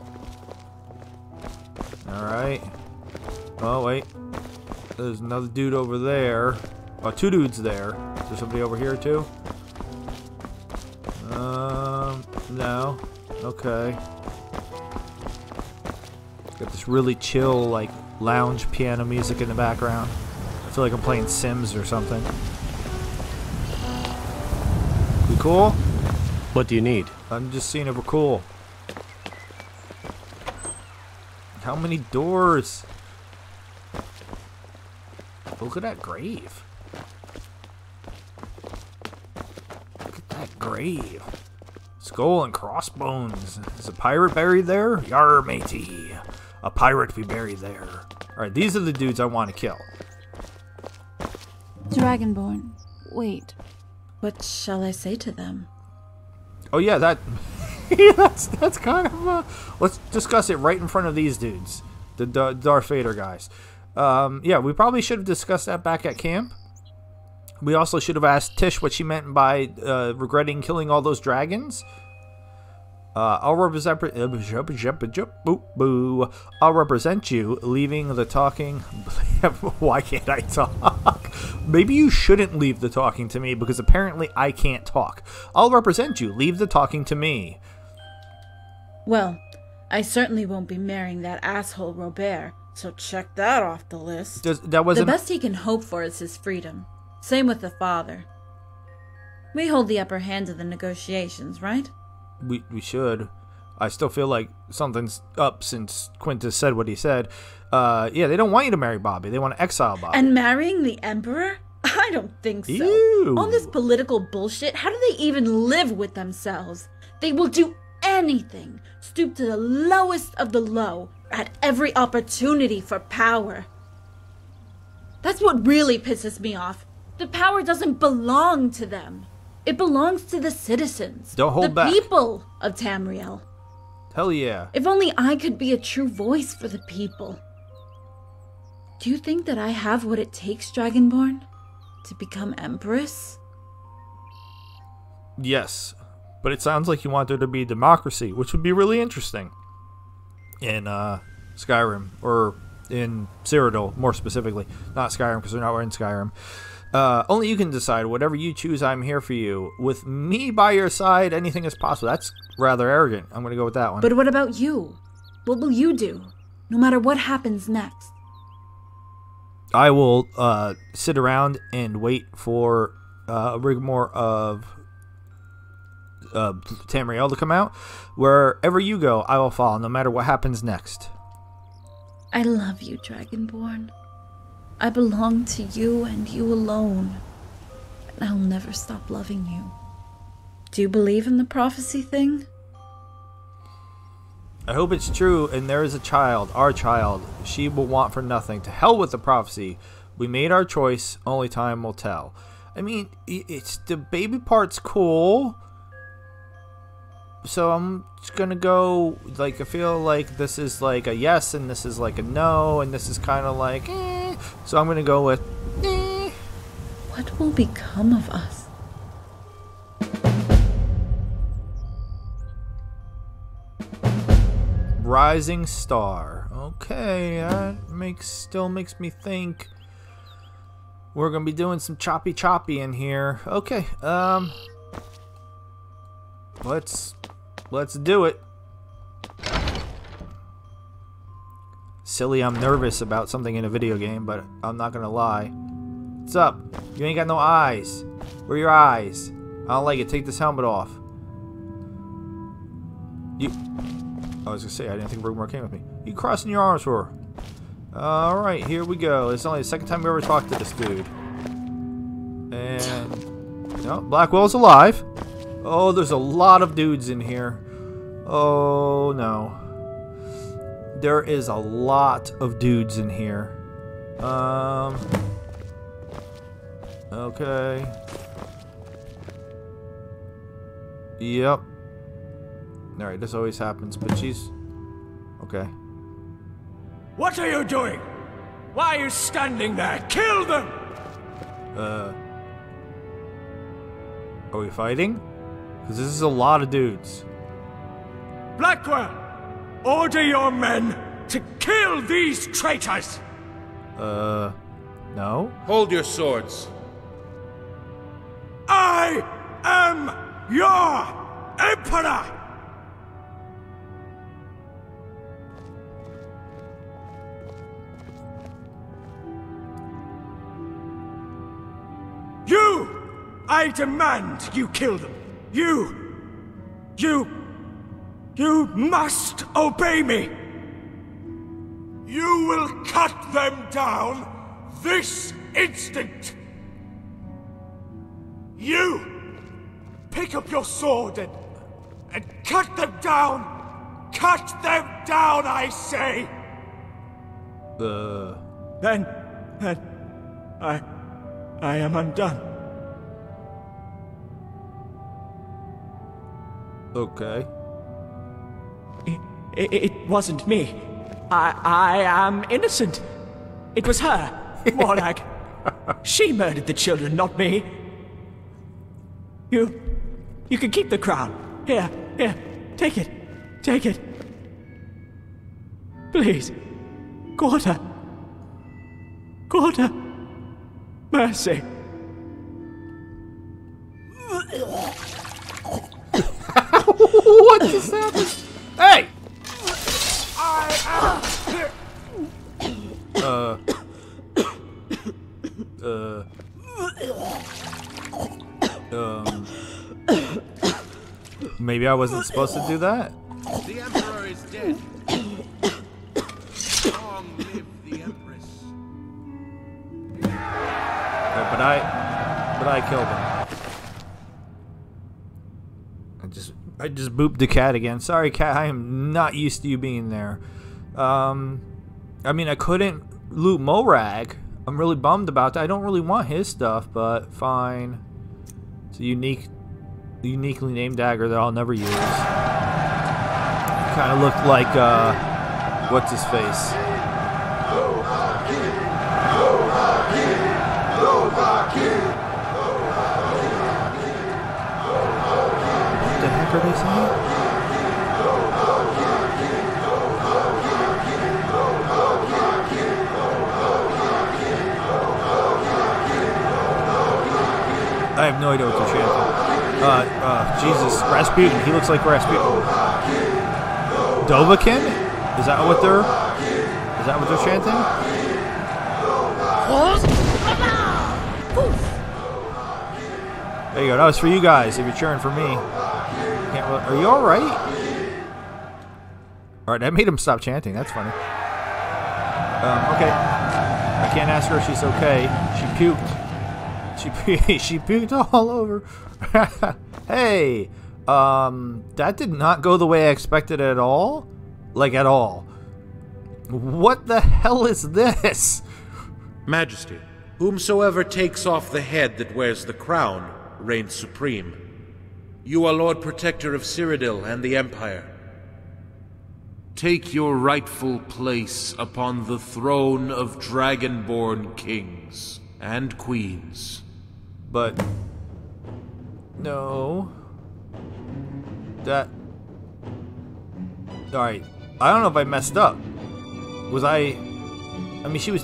Alright. Oh, wait. There's another dude over there. Oh, two dudes there. Is there somebody over here, too? No. Okay. Got this really chill, like, lounge piano music in the background. I feel like I'm playing Sims or something. We cool? What do you need? I'm just seeing if we're cool. How many doors? Look at that grave. Look at that grave. Skull and crossbones. Is a pirate buried there? Yar, matey. A pirate be buried there. Alright, these are the dudes I want to kill. Dragonborn. Wait. What shall I say to them? Oh yeah, that that's kind of a... Let's discuss it right in front of these dudes. The Darth Vader guys. Yeah, we probably should have discussed that back at camp. We also should have asked Tish what she meant by regretting killing all those dragons. I'll represent you, leaving the talking... Why can't I talk? Maybe you shouldn't leave the talking to me, because apparently I can't talk. I'll represent you, leave the talking to me. Well, I certainly won't be marrying that asshole Robert, so check that off the list. That wasn't... The best he can hope for is his freedom. Same with the father. We hold the upper hand of the negotiations, right? We should. I still feel like something's up since Quintus said what he said. Yeah, they don't want you to marry Bobby. They want to exile Bobby. And marrying the Emperor? I don't think so. Ew. All this political bullshit, how do they even live with themselves? They will do anything. Stoop to the lowest of the low at every opportunity for power. That's what really pisses me off. The power doesn't belong to them. It belongs to the citizens. Don't hold back. The people of Tamriel. Hell yeah. If only I could be a true voice for the people. Do you think that I have what it takes, Dragonborn, to become Empress? Yes, but it sounds like you want there to be democracy, which would be really interesting in Skyrim, or in Cyrodiil, more specifically. Not Skyrim, because we're not in Skyrim. Only you can decide. Whatever you choose, I'm here for you. With me by your side, anything is possible. That's rather arrogant. I'm going to go with that one. But what about you? What will you do, no matter what happens next? I will sit around and wait for a rigmore of Tamriel to come out. Wherever you go, I will follow, no matter what happens next. I love you, Dragonborn. I belong to you and you alone, and I'll never stop loving you. Do you believe in the prophecy thing? I hope it's true, and there is a child, our child. She will want for nothing. To hell with the prophecy. We made our choice. Only time will tell. I mean, it's the baby part's cool. So I'm just gonna go, like, I feel like this is like a yes, and this is like a no, and this is kind of like, eh. So I'm going to go with... What will become of us? rising star. Okay, that still makes me think we're gonna be doing some choppy in here. Okay, let's do it. Silly, I'm nervous about something in a video game, but I'm not gonna lie. What's up? You ain't got no eyes. Where are your eyes? I don't like it. Take this helmet off. You... I was gonna say, I didn't think Bruma came with me. You crossing your arms for her. Alright, here we go. It's only the second time we ever talked to this dude. And... no, Blackwell's alive. Oh, there's a lot of dudes in here. Oh, no. There is a lot of dudes in here. Okay. Yep. Alright, this always happens, but she's... okay. What are you doing? Why are you standing there? Kill them! Are we fighting? Because this is a lot of dudes. Blackwell! Order your men to kill these traitors! No? Hold your swords. I am your Emperor! I demand you kill them. You must obey me. You will cut them down this instant. You pick up your sword and cut them down. Cut them down, I say. Then I am undone. Okay. It wasn't me. I am innocent. It was her, Morag. She murdered the children, not me. You can keep the crown. Here, take it. Please, quarter. Mercy. What just happened? Hey! Maybe I wasn't supposed to do that? The Emperor is dead. Long live the Empress. Yeah, but I killed him. I just booped the cat again. Sorry, cat. I am not used to you being there. I mean, I couldn't loot Morag. I'm really bummed about that. I don't really want his stuff, but fine. It's a uniquely named dagger that I'll never use. Kind of looked like what's his face? I have no idea what you're chanting. Jesus, Rasputin. He looks like Rasputin. Dovahkiin? Is that what they're chanting? There you go. That was for you guys. If you're cheering for me. Are you alright? Alright, that made him stop chanting. That's funny. Okay. I can't ask her if she's okay. She puked all over. Hey! That did not go the way I expected at all. Like, at all. What the hell is this? Majesty, whomsoever takes off the head that wears the crown reigns supreme. You are Lord Protector of Cyrodiil and the Empire. Take your rightful place upon the throne of Dragonborn kings and queens. But... no... that... alright. I don't know if I messed up. Was I mean, she was...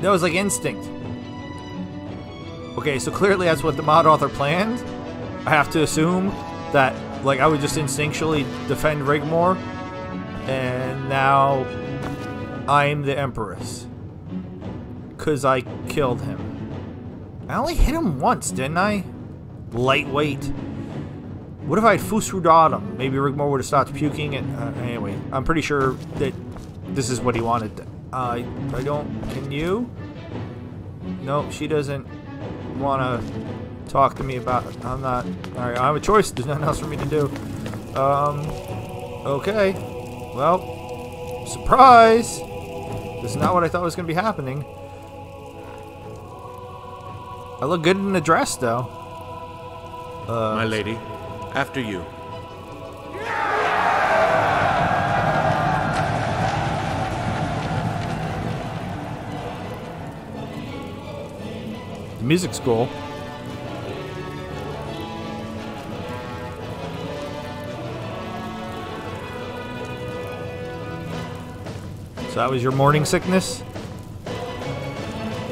That was like instinct. Okay, so clearly that's what the mod author planned. I have to assume that, like, I would just instinctually defend Rigmore. And now I'm the Empress. Because I killed him. I only hit him once, didn't I? Lightweight. What if I had Fusrudad him? Maybe Rigmore would have stopped puking and... anyway, I'm pretty sure that this is what he wanted. I don't... Can you? No, she doesn't want to talk to me about it. I'm not... Alright, I have a choice. There's nothing else for me to do. Okay. Well. Surprise! This is not what I thought was going to be happening. I look good in a dress, though. My lady. After you. The music's cool. So that was your morning sickness?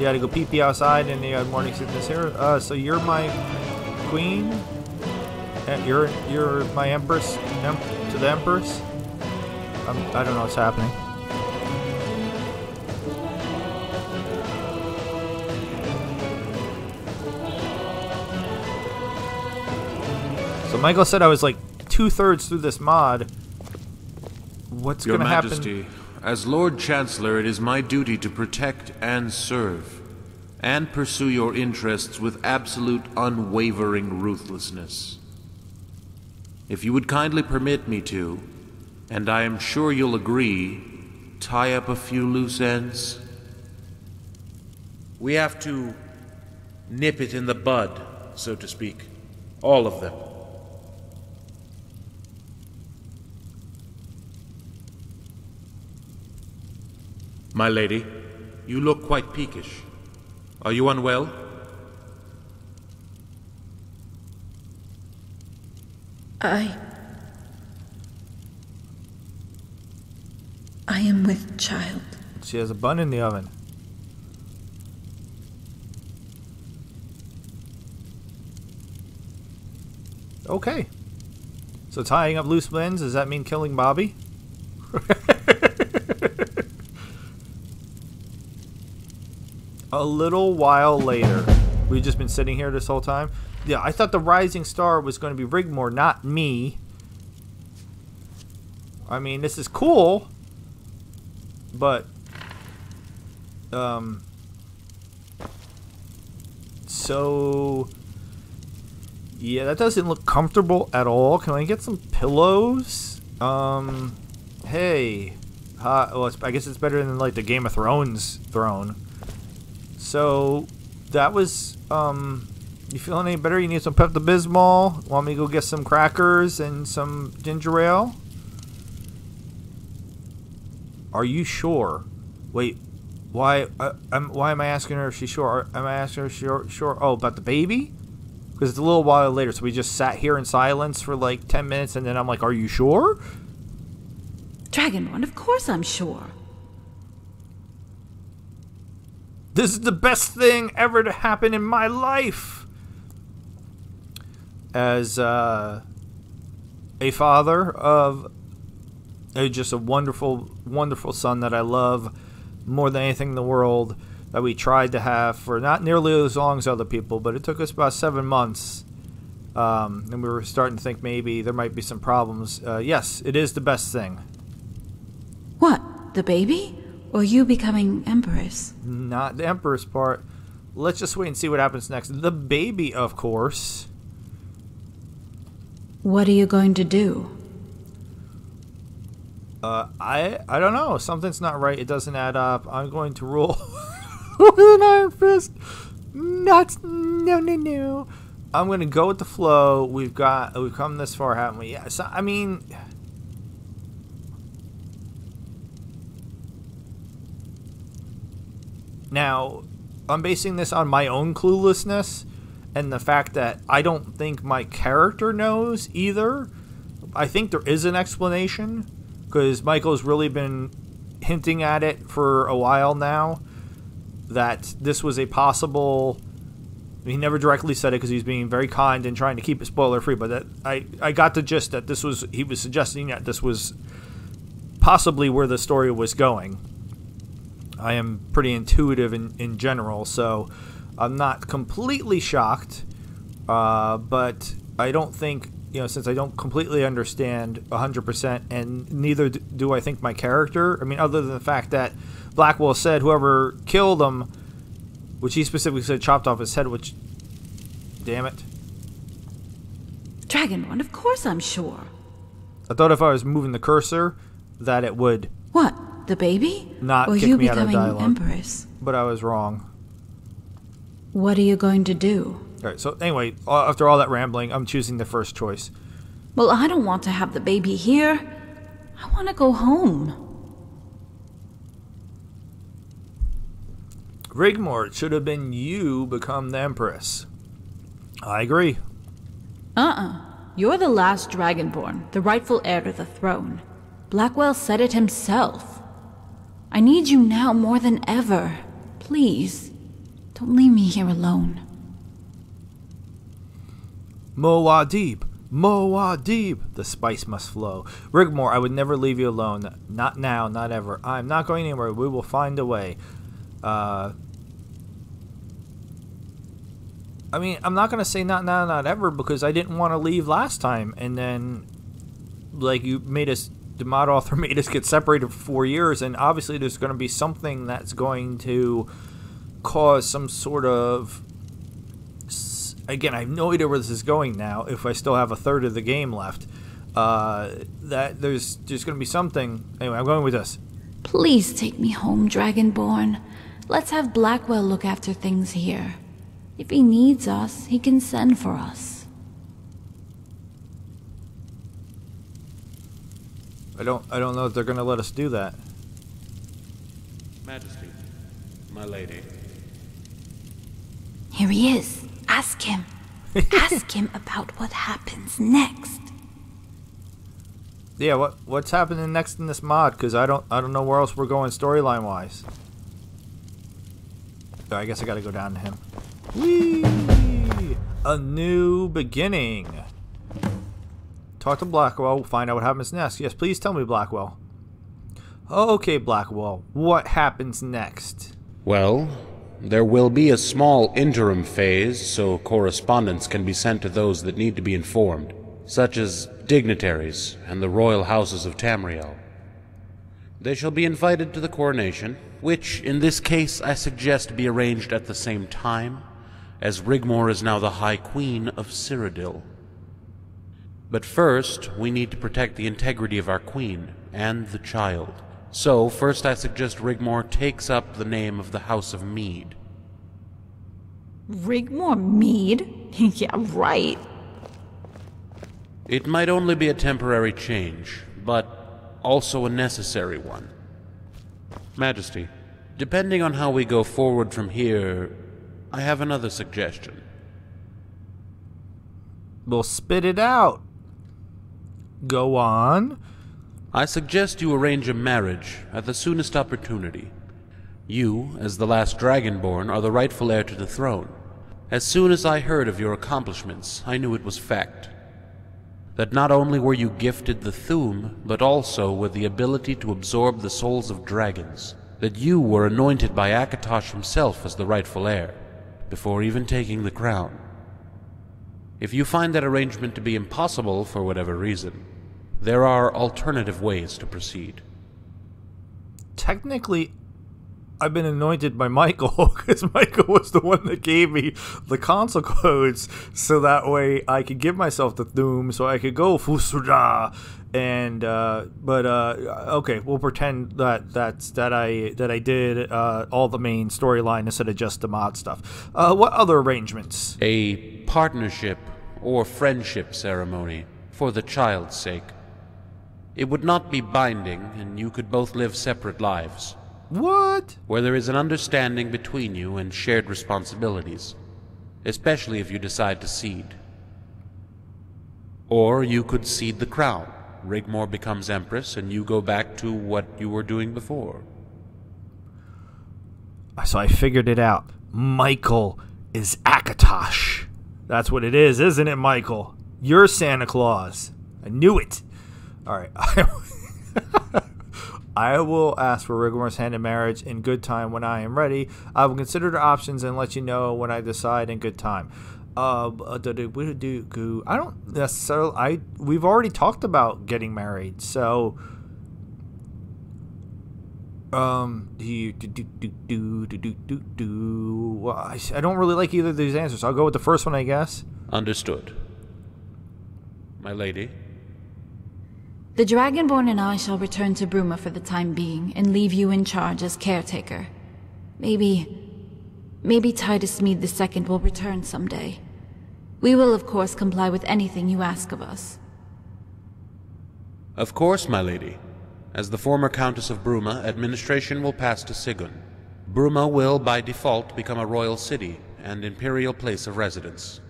You had to go pee-pee outside and you had morning sickness here? So you're my queen? And you're my empress to the empress. I don't know what's happening. So Michael said I was like 2/3 through this mod. What's going to happen? Your Majesty, as Lord Chancellor, it is my duty to protect and serve, and pursue your interests with absolute, unwavering ruthlessness. If you would kindly permit me to, and I am sure you'll agree, tie up a few loose ends. We have to nip it in the bud, so to speak. All of them. My lady, you look quite peakish. Are you unwell? I am with child. She has a bun in the oven. Okay. So tying up loose ends, does that mean killing Bobby? A little while later. We've just been sitting here this whole time. Yeah, I thought the rising star was going to be Rigmore, not me. I mean, this is cool, but so yeah, that doesn't look comfortable at all. Can I get some pillows? Hey, well, I guess it's better than like the Game of Thrones throne. So that was You feeling any better? You need some Pepto-Bismol? Want me to go get some crackers and some ginger ale? Are you sure? Wait, why am I asking her if she's sure? Am I asking her if she's sure? Oh, about the baby? Because it's a little while later, so we just sat here in silence for like 10 minutes, and then I'm like, are you sure? Dragonborn, of course I'm sure. This is the best thing ever to happen in my life! As a father of just a wonderful, wonderful son that I love more than anything in the world, that we tried to have for not nearly as long as other people, but it took us about 7 months, and we were starting to think maybe there might be some problems. Yes, it is the best thing. What? The baby? Or you becoming empress? Not the empress part. Let's just wait and see what happens next. The baby, of course. What are you going to do? I don't know. Something's not right. It doesn't add up. I'm going to rule with an iron fist. Not no. I'm going to go with the flow. We've come this far, haven't we? Yeah. So, I mean, now I'm basing this on my own cluelessness. And the fact that I don't think my character knows either, I think there is an explanation, because Michael's really been hinting at it for a while now, that this was a possible... He never directly said it because he was being very kind and trying to keep it spoiler-free, but that I got the gist that this was... He was suggesting that this was possibly where the story was going. I am pretty intuitive in general, so I'm not completely shocked, but I don't think... You know, since I don't completely understand 100%, and neither do I think my character. I mean, other than the fact that Blackwell said whoever killed him, which he specifically said chopped off his head, which... Damn it. Dragonborn, of course I'm sure. I thought if I was moving the cursor, that it would... What? The baby? Not or kick you me out of dialogue. Empress? But I was wrong. What are you going to do? Alright, so anyway, after all that rambling, I'm choosing the first choice. Well, I don't want to have the baby here. I want to go home. Rigmore, it should have been you become the Empress. I agree. You're the last Dragonborn, the rightful heir to the throne. Blackwell said it himself. I need you now more than ever. Please, don't leave me here alone. Moadib, Moadib, the spice must flow. Rigmore, I would never leave you alone. Not now, not ever. I'm not going anywhere. We will find a way. I mean, I'm not going to say not now, not ever, because I didn't want to leave last time. And then, like, you made us, the mod author made us get separated for 4 years. And obviously there's going to be something that's going to cause some sort of... Again, I have no idea where this is going now, if I still have a third of the game left. That there's going to be something. Anyway, I'm going with this. Please take me home, Dragonborn. Let's have Blackwell look after things here. If he needs us, he can send for us. I don't know if they're going to let us do that. Majesty, my lady. Here he is. Ask him. Ask him about what happens next. Yeah, what's happening next in this mod? Because I don't know where else we're going storyline wise. So I guess I got to go down to him. Whee! A new beginning. Talk to Blackwell. We'll find out what happens next. Yes, please tell me, Blackwell. Okay, Blackwell. What happens next? Well. There will be a small interim phase, so correspondence can be sent to those that need to be informed, such as dignitaries and the royal houses of Tamriel. They shall be invited to the coronation, which, in this case, I suggest be arranged at the same time, as Rigmore is now the High Queen of Cyrodiil. But first, we need to protect the integrity of our queen and the child. So, first I suggest Rigmore takes up the name of the House of Mede. Rigmore Mede? Yeah, right. It might only be a temporary change, but also a necessary one. Majesty, depending on how we go forward from here, I have another suggestion. We'll spit it out. Go on. I suggest you arrange a marriage at the soonest opportunity. You, as the last Dragonborn, are the rightful heir to the throne. As soon as I heard of your accomplishments, I knew it was fact. That not only were you gifted the Thuum, but also with the ability to absorb the souls of dragons. That you were anointed by Akatosh himself as the rightful heir, before even taking the crown. If you find that arrangement to be impossible for whatever reason, there are alternative ways to proceed. Technically, I've been anointed by Michael, because Michael was the one that gave me the console codes, so that way I could give myself the Thuum, so I could go Fusuda. And okay, we'll pretend that I did all the main storyline instead of just the mod stuff. What other arrangements? A partnership or friendship ceremony for the child's sake. It would not be binding, and you could both live separate lives. What? Where there is an understanding between you and shared responsibilities, especially if you decide to cede. Or you could cede the crown. Rigmore becomes Empress, and you go back to what you were doing before. So I figured it out. Michael is Akatosh. That's what it is, isn't it, Michael? You're Santa Claus. I knew it. All right. I will ask for Rigmore's hand in marriage in good time when I am ready. I will consider the options and let you know when I decide in good time. I don't necessarily. We've already talked about getting married, so. I don't really like either of these answers. So I'll go with the first one, I guess. Understood. My lady. The Dragonborn and I shall return to Bruma for the time being and leave you in charge as caretaker. Maybe Titus Mede II will return someday. We will, of course, comply with anything you ask of us. Of course, my lady. As the former Countess of Bruma, administration will pass to Sigun. Bruma will, by default, become a royal city and imperial place of residence.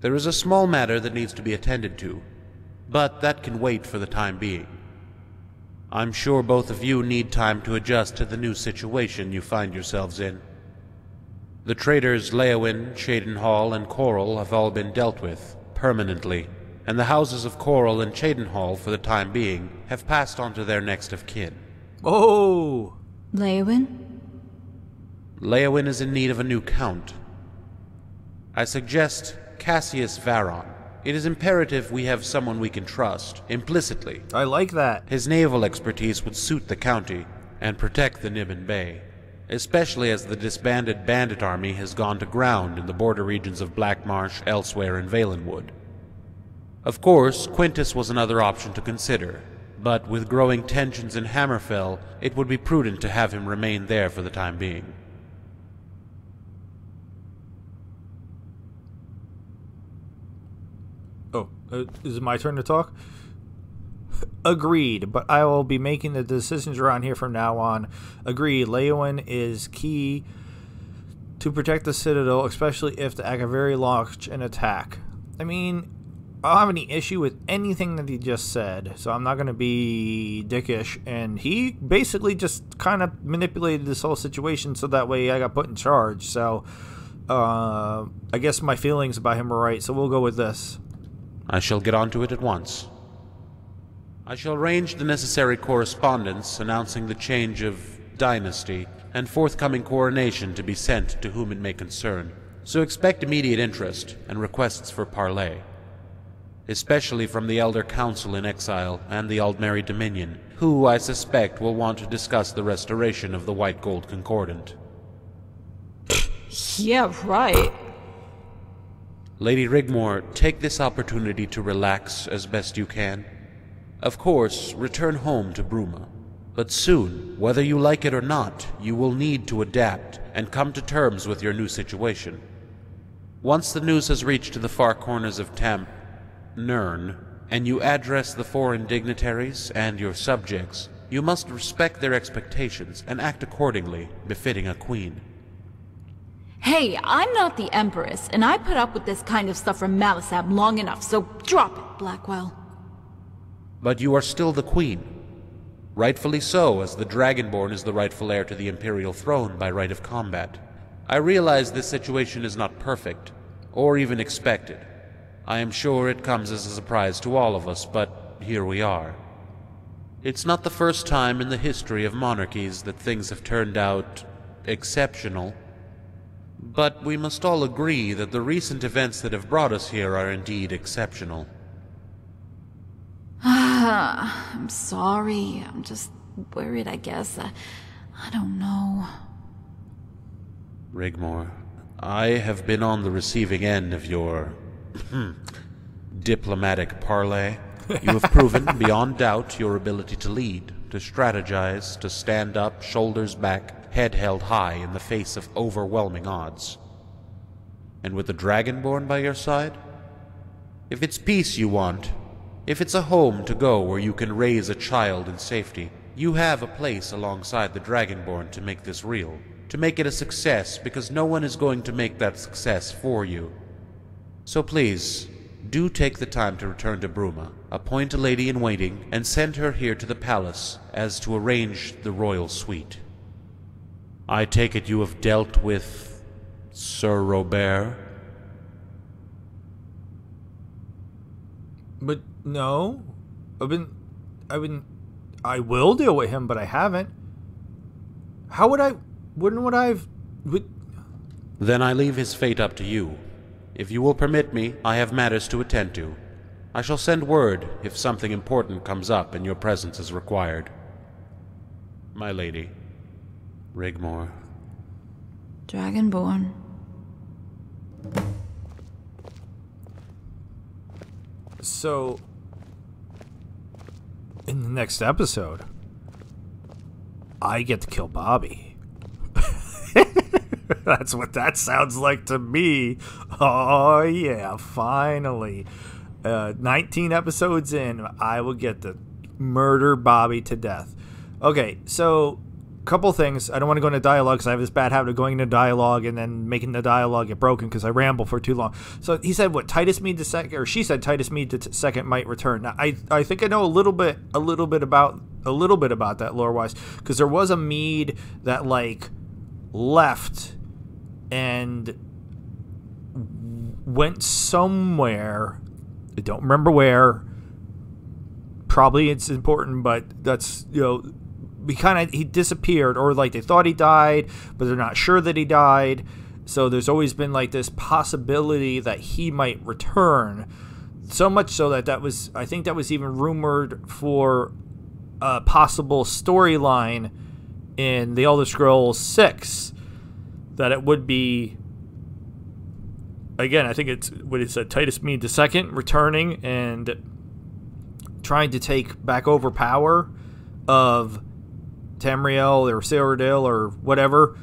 There is a small matter that needs to be attended to, but that can wait for the time being. I'm sure both of you need time to adjust to the new situation you find yourselves in. The traitors Leyawiin, Chadinhal, and Coral have all been dealt with, permanently, and the houses of Coral and Chadinhal, for the time being, have passed on to their next of kin. Oh! Leyawiin? Leyawiin is in need of a new count. I suggest Cassius Varon. It is imperative we have someone we can trust, implicitly. I like that. His naval expertise would suit the county and protect the Nibbin Bay, especially as the disbanded bandit army has gone to ground in the border regions of Blackmarsh, elsewhere in Valenwood. Of course, Quintus was another option to consider, but with growing tensions in Hammerfell, it would be prudent to have him remain there for the time being. Oh, is it my turn to talk? Agreed, but I will be making the decisions around here from now on. Agreed, Leyawiin is key to protect the Citadel, especially if the Akaviri launch an attack. I mean, I don't have any issue with anything that he just said, so I'm not going to be dickish. And he basically just kind of manipulated this whole situation so that way I got put in charge. So I guess my feelings about him are right, so we'll go with this. I shall get onto it at once. I shall arrange the necessary correspondence announcing the change of dynasty and forthcoming coronation to be sent to whom it may concern, so expect immediate interest and requests for parley. Especially from the Elder Council in Exile and the Aldmeri Dominion, who I suspect will want to discuss the restoration of the White Gold Concordant. Yeah, right. Lady Rigmore, take this opportunity to relax as best you can. Of course, return home to Bruma. But soon, whether you like it or not, you will need to adapt and come to terms with your new situation. Once the news has reached the far corners of Nern, and you address the foreign dignitaries and your subjects, you must respect their expectations and act accordingly, befitting a queen. Hey, I'm not the Empress, and I put up with this kind of stuff from Malasab long enough, so drop it, Blackwell. But you are still the queen. Rightfully so, as the Dragonborn is the rightful heir to the Imperial throne by right of combat. I realize this situation is not perfect, or even expected. I am sure it comes as a surprise to all of us, but here we are. It's not the first time in the history of monarchies that things have turned out exceptional, but we must all agree that the recent events that have brought us here are indeed exceptional. I'm sorry. I'm just worried, I guess. I don't know. Rigmore, I have been on the receiving end of your... diplomatic parley. You have proven beyond doubt your ability to lead, to strategize, to stand up, shoulders back, head held high in the face of overwhelming odds. And with the Dragonborn by your side? If it's peace you want, if it's a home to go where you can raise a child in safety, you have a place alongside the Dragonborn to make this real, to make it a success, because no one is going to make that success for you. So please, do take the time to return to Bruma, appoint a lady-in-waiting, and send her here to the palace as to arrange the royal suite. I take it you have dealt with Sir Robert? But no, I will deal with him, but I haven't. How would I? Then I leave his fate up to you. If you will permit me, I have matters to attend to. I shall send word if something important comes up and your presence is required. My lady, Rigmore. Dragonborn. So, in the next episode, I get to kill Bobby. That's what that sounds like to me. Oh, yeah, finally. 19 episodes in, I will get to murder Bobby to death. Okay, so, couple things. I don't want to go into dialogue because I have this bad habit of going into dialogue and then making the dialogue get broken because I ramble for too long. So he said, what, Titus Mede II, or she said Titus Mede II might return. Now, I think I know a little bit about that lore-wise, because there was a Mede that, like, left and went somewhere. I don't remember where. Probably it's important, but that's, you know, he disappeared, or like they thought he died, but they're not sure that he died. So there's always been like this possibility that he might return. So much so that I think that was even rumored for a possible storyline in The Elder Scrolls 6, that it would be, again, I think it's what it said, Titus Mede II returning and trying to take back over power of Tamriel or Cyrodiil or whatever.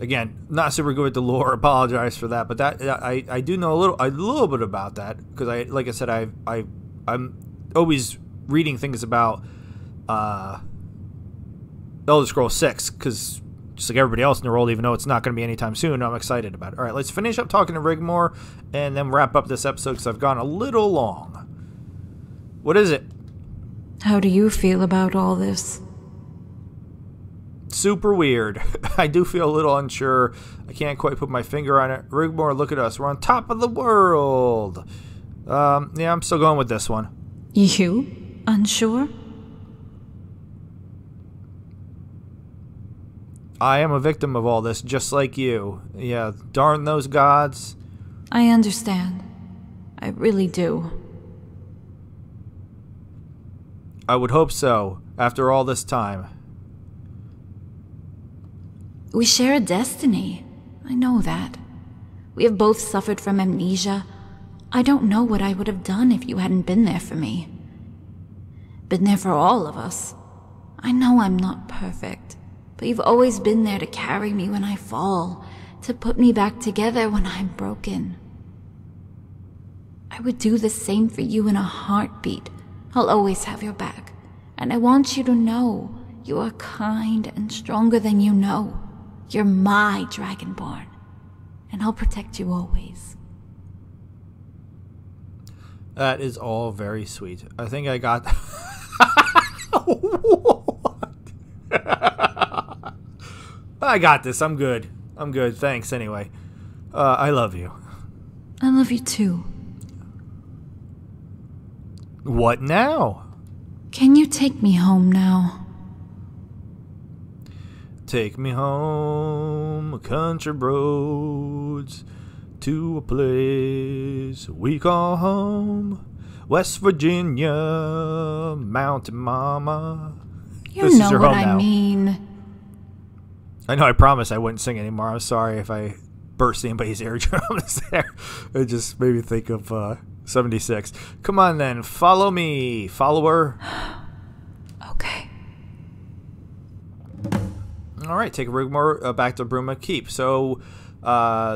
Again, not super good at the lore. Apologize for that, but that I do know a little bit about that, because I, like I said, I'm always reading things about Elder Scrolls 6, because just like everybody else in the world, even though it's not going to be anytime soon, I'm excited about it. All right, let's finish up talking to Rigmore and then wrap up this episode because I've gone a little long. What is it? How do you feel about all this? Super weird. I do feel a little unsure. I can't quite put my finger on it. Rigmore, look at us. We're on top of the world. Yeah, I'm still going with this one. You? Unsure? I am a victim of all this, just like you. Yeah, darn those gods. I understand. I really do. I would hope so, after all this time. We share a destiny. I know that. We have both suffered from amnesia. I don't know what I would have done if you hadn't been there for me. Been there for all of us. I know I'm not perfect, but you've always been there to carry me when I fall, to put me back together when I'm broken. I would do the same for you in a heartbeat. I'll always have your back, and I want you to know you are kind and stronger than you know. You're my Dragonborn, and I'll protect you always. That is all very sweet. I think I got... What? I got this. I'm good. I'm good. Thanks, anyway. I love you. I love you, too. What now? Can you take me home now? Take me home, country roads, to a place we call home, West Virginia, Mountain Mama. You know what I mean. I know, I promise I wouldn't sing anymore. I'm sorry if I burst anybody's eardrums there. It just made me think of 76. Come on then, follow me, follower. Okay. All right, take Rigmore back to Bruma Keep. So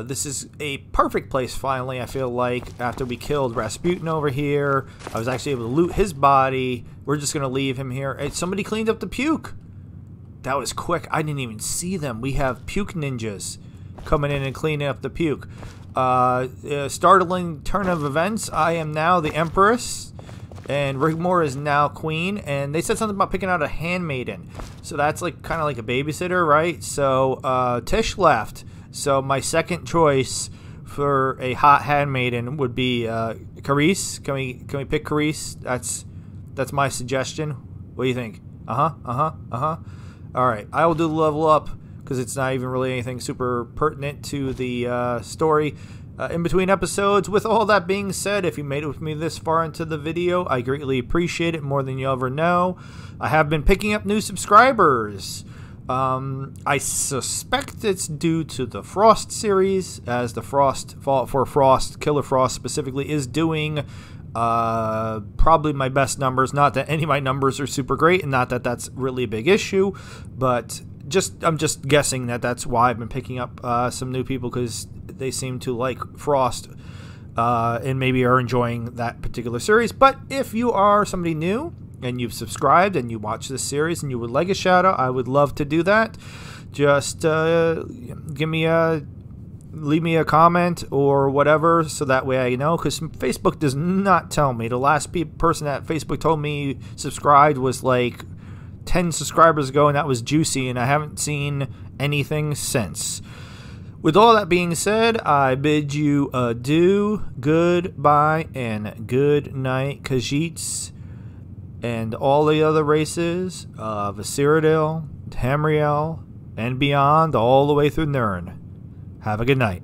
this is a perfect place, finally, I feel like. After we killed Rasputin over here, I was actually able to loot his body. We're just going to leave him here. Hey, somebody cleaned up the puke. That was quick. I didn't even see them. We have puke ninjas. coming in and cleaning up the puke. A startling turn of events. I am now the Empress, and Rigmore is now Queen, and they said something about picking out a handmaiden. So that's like kind of like a babysitter, right? So Tish left. So my second choice for a hot handmaiden would be Carice. Can we pick Carice? That's my suggestion. What do you think? All right, I will do the level up because it's not even really anything super pertinent to the story in between episodes. With all that being said, if you made it with me this far into the video, I greatly appreciate it more than you ever know. I have been picking up new subscribers. I suspect it's due to the Frost series, as the Frost, Fall for Frost, Killer Frost specifically, is doing probably my best numbers. Not that any of my numbers are super great, and not that that's really a big issue, but I'm just guessing that that's why I've been picking up some new people, because they seem to like Frost and maybe are enjoying that particular series. But if you are somebody new and you've subscribed and you watch this series and you would like a shout out, I would love to do that. Just leave me a comment or whatever, so that way I know, because Facebook does not tell me. The last person that Facebook told me subscribed was like 10 subscribers ago, and that was Juicy, and I haven't seen anything since. With all that being said, I bid you adieu, goodbye, and good night, Khajiits, and all the other races of Cyrodiil, Tamriel, and beyond, all the way through Nern. Have a good night.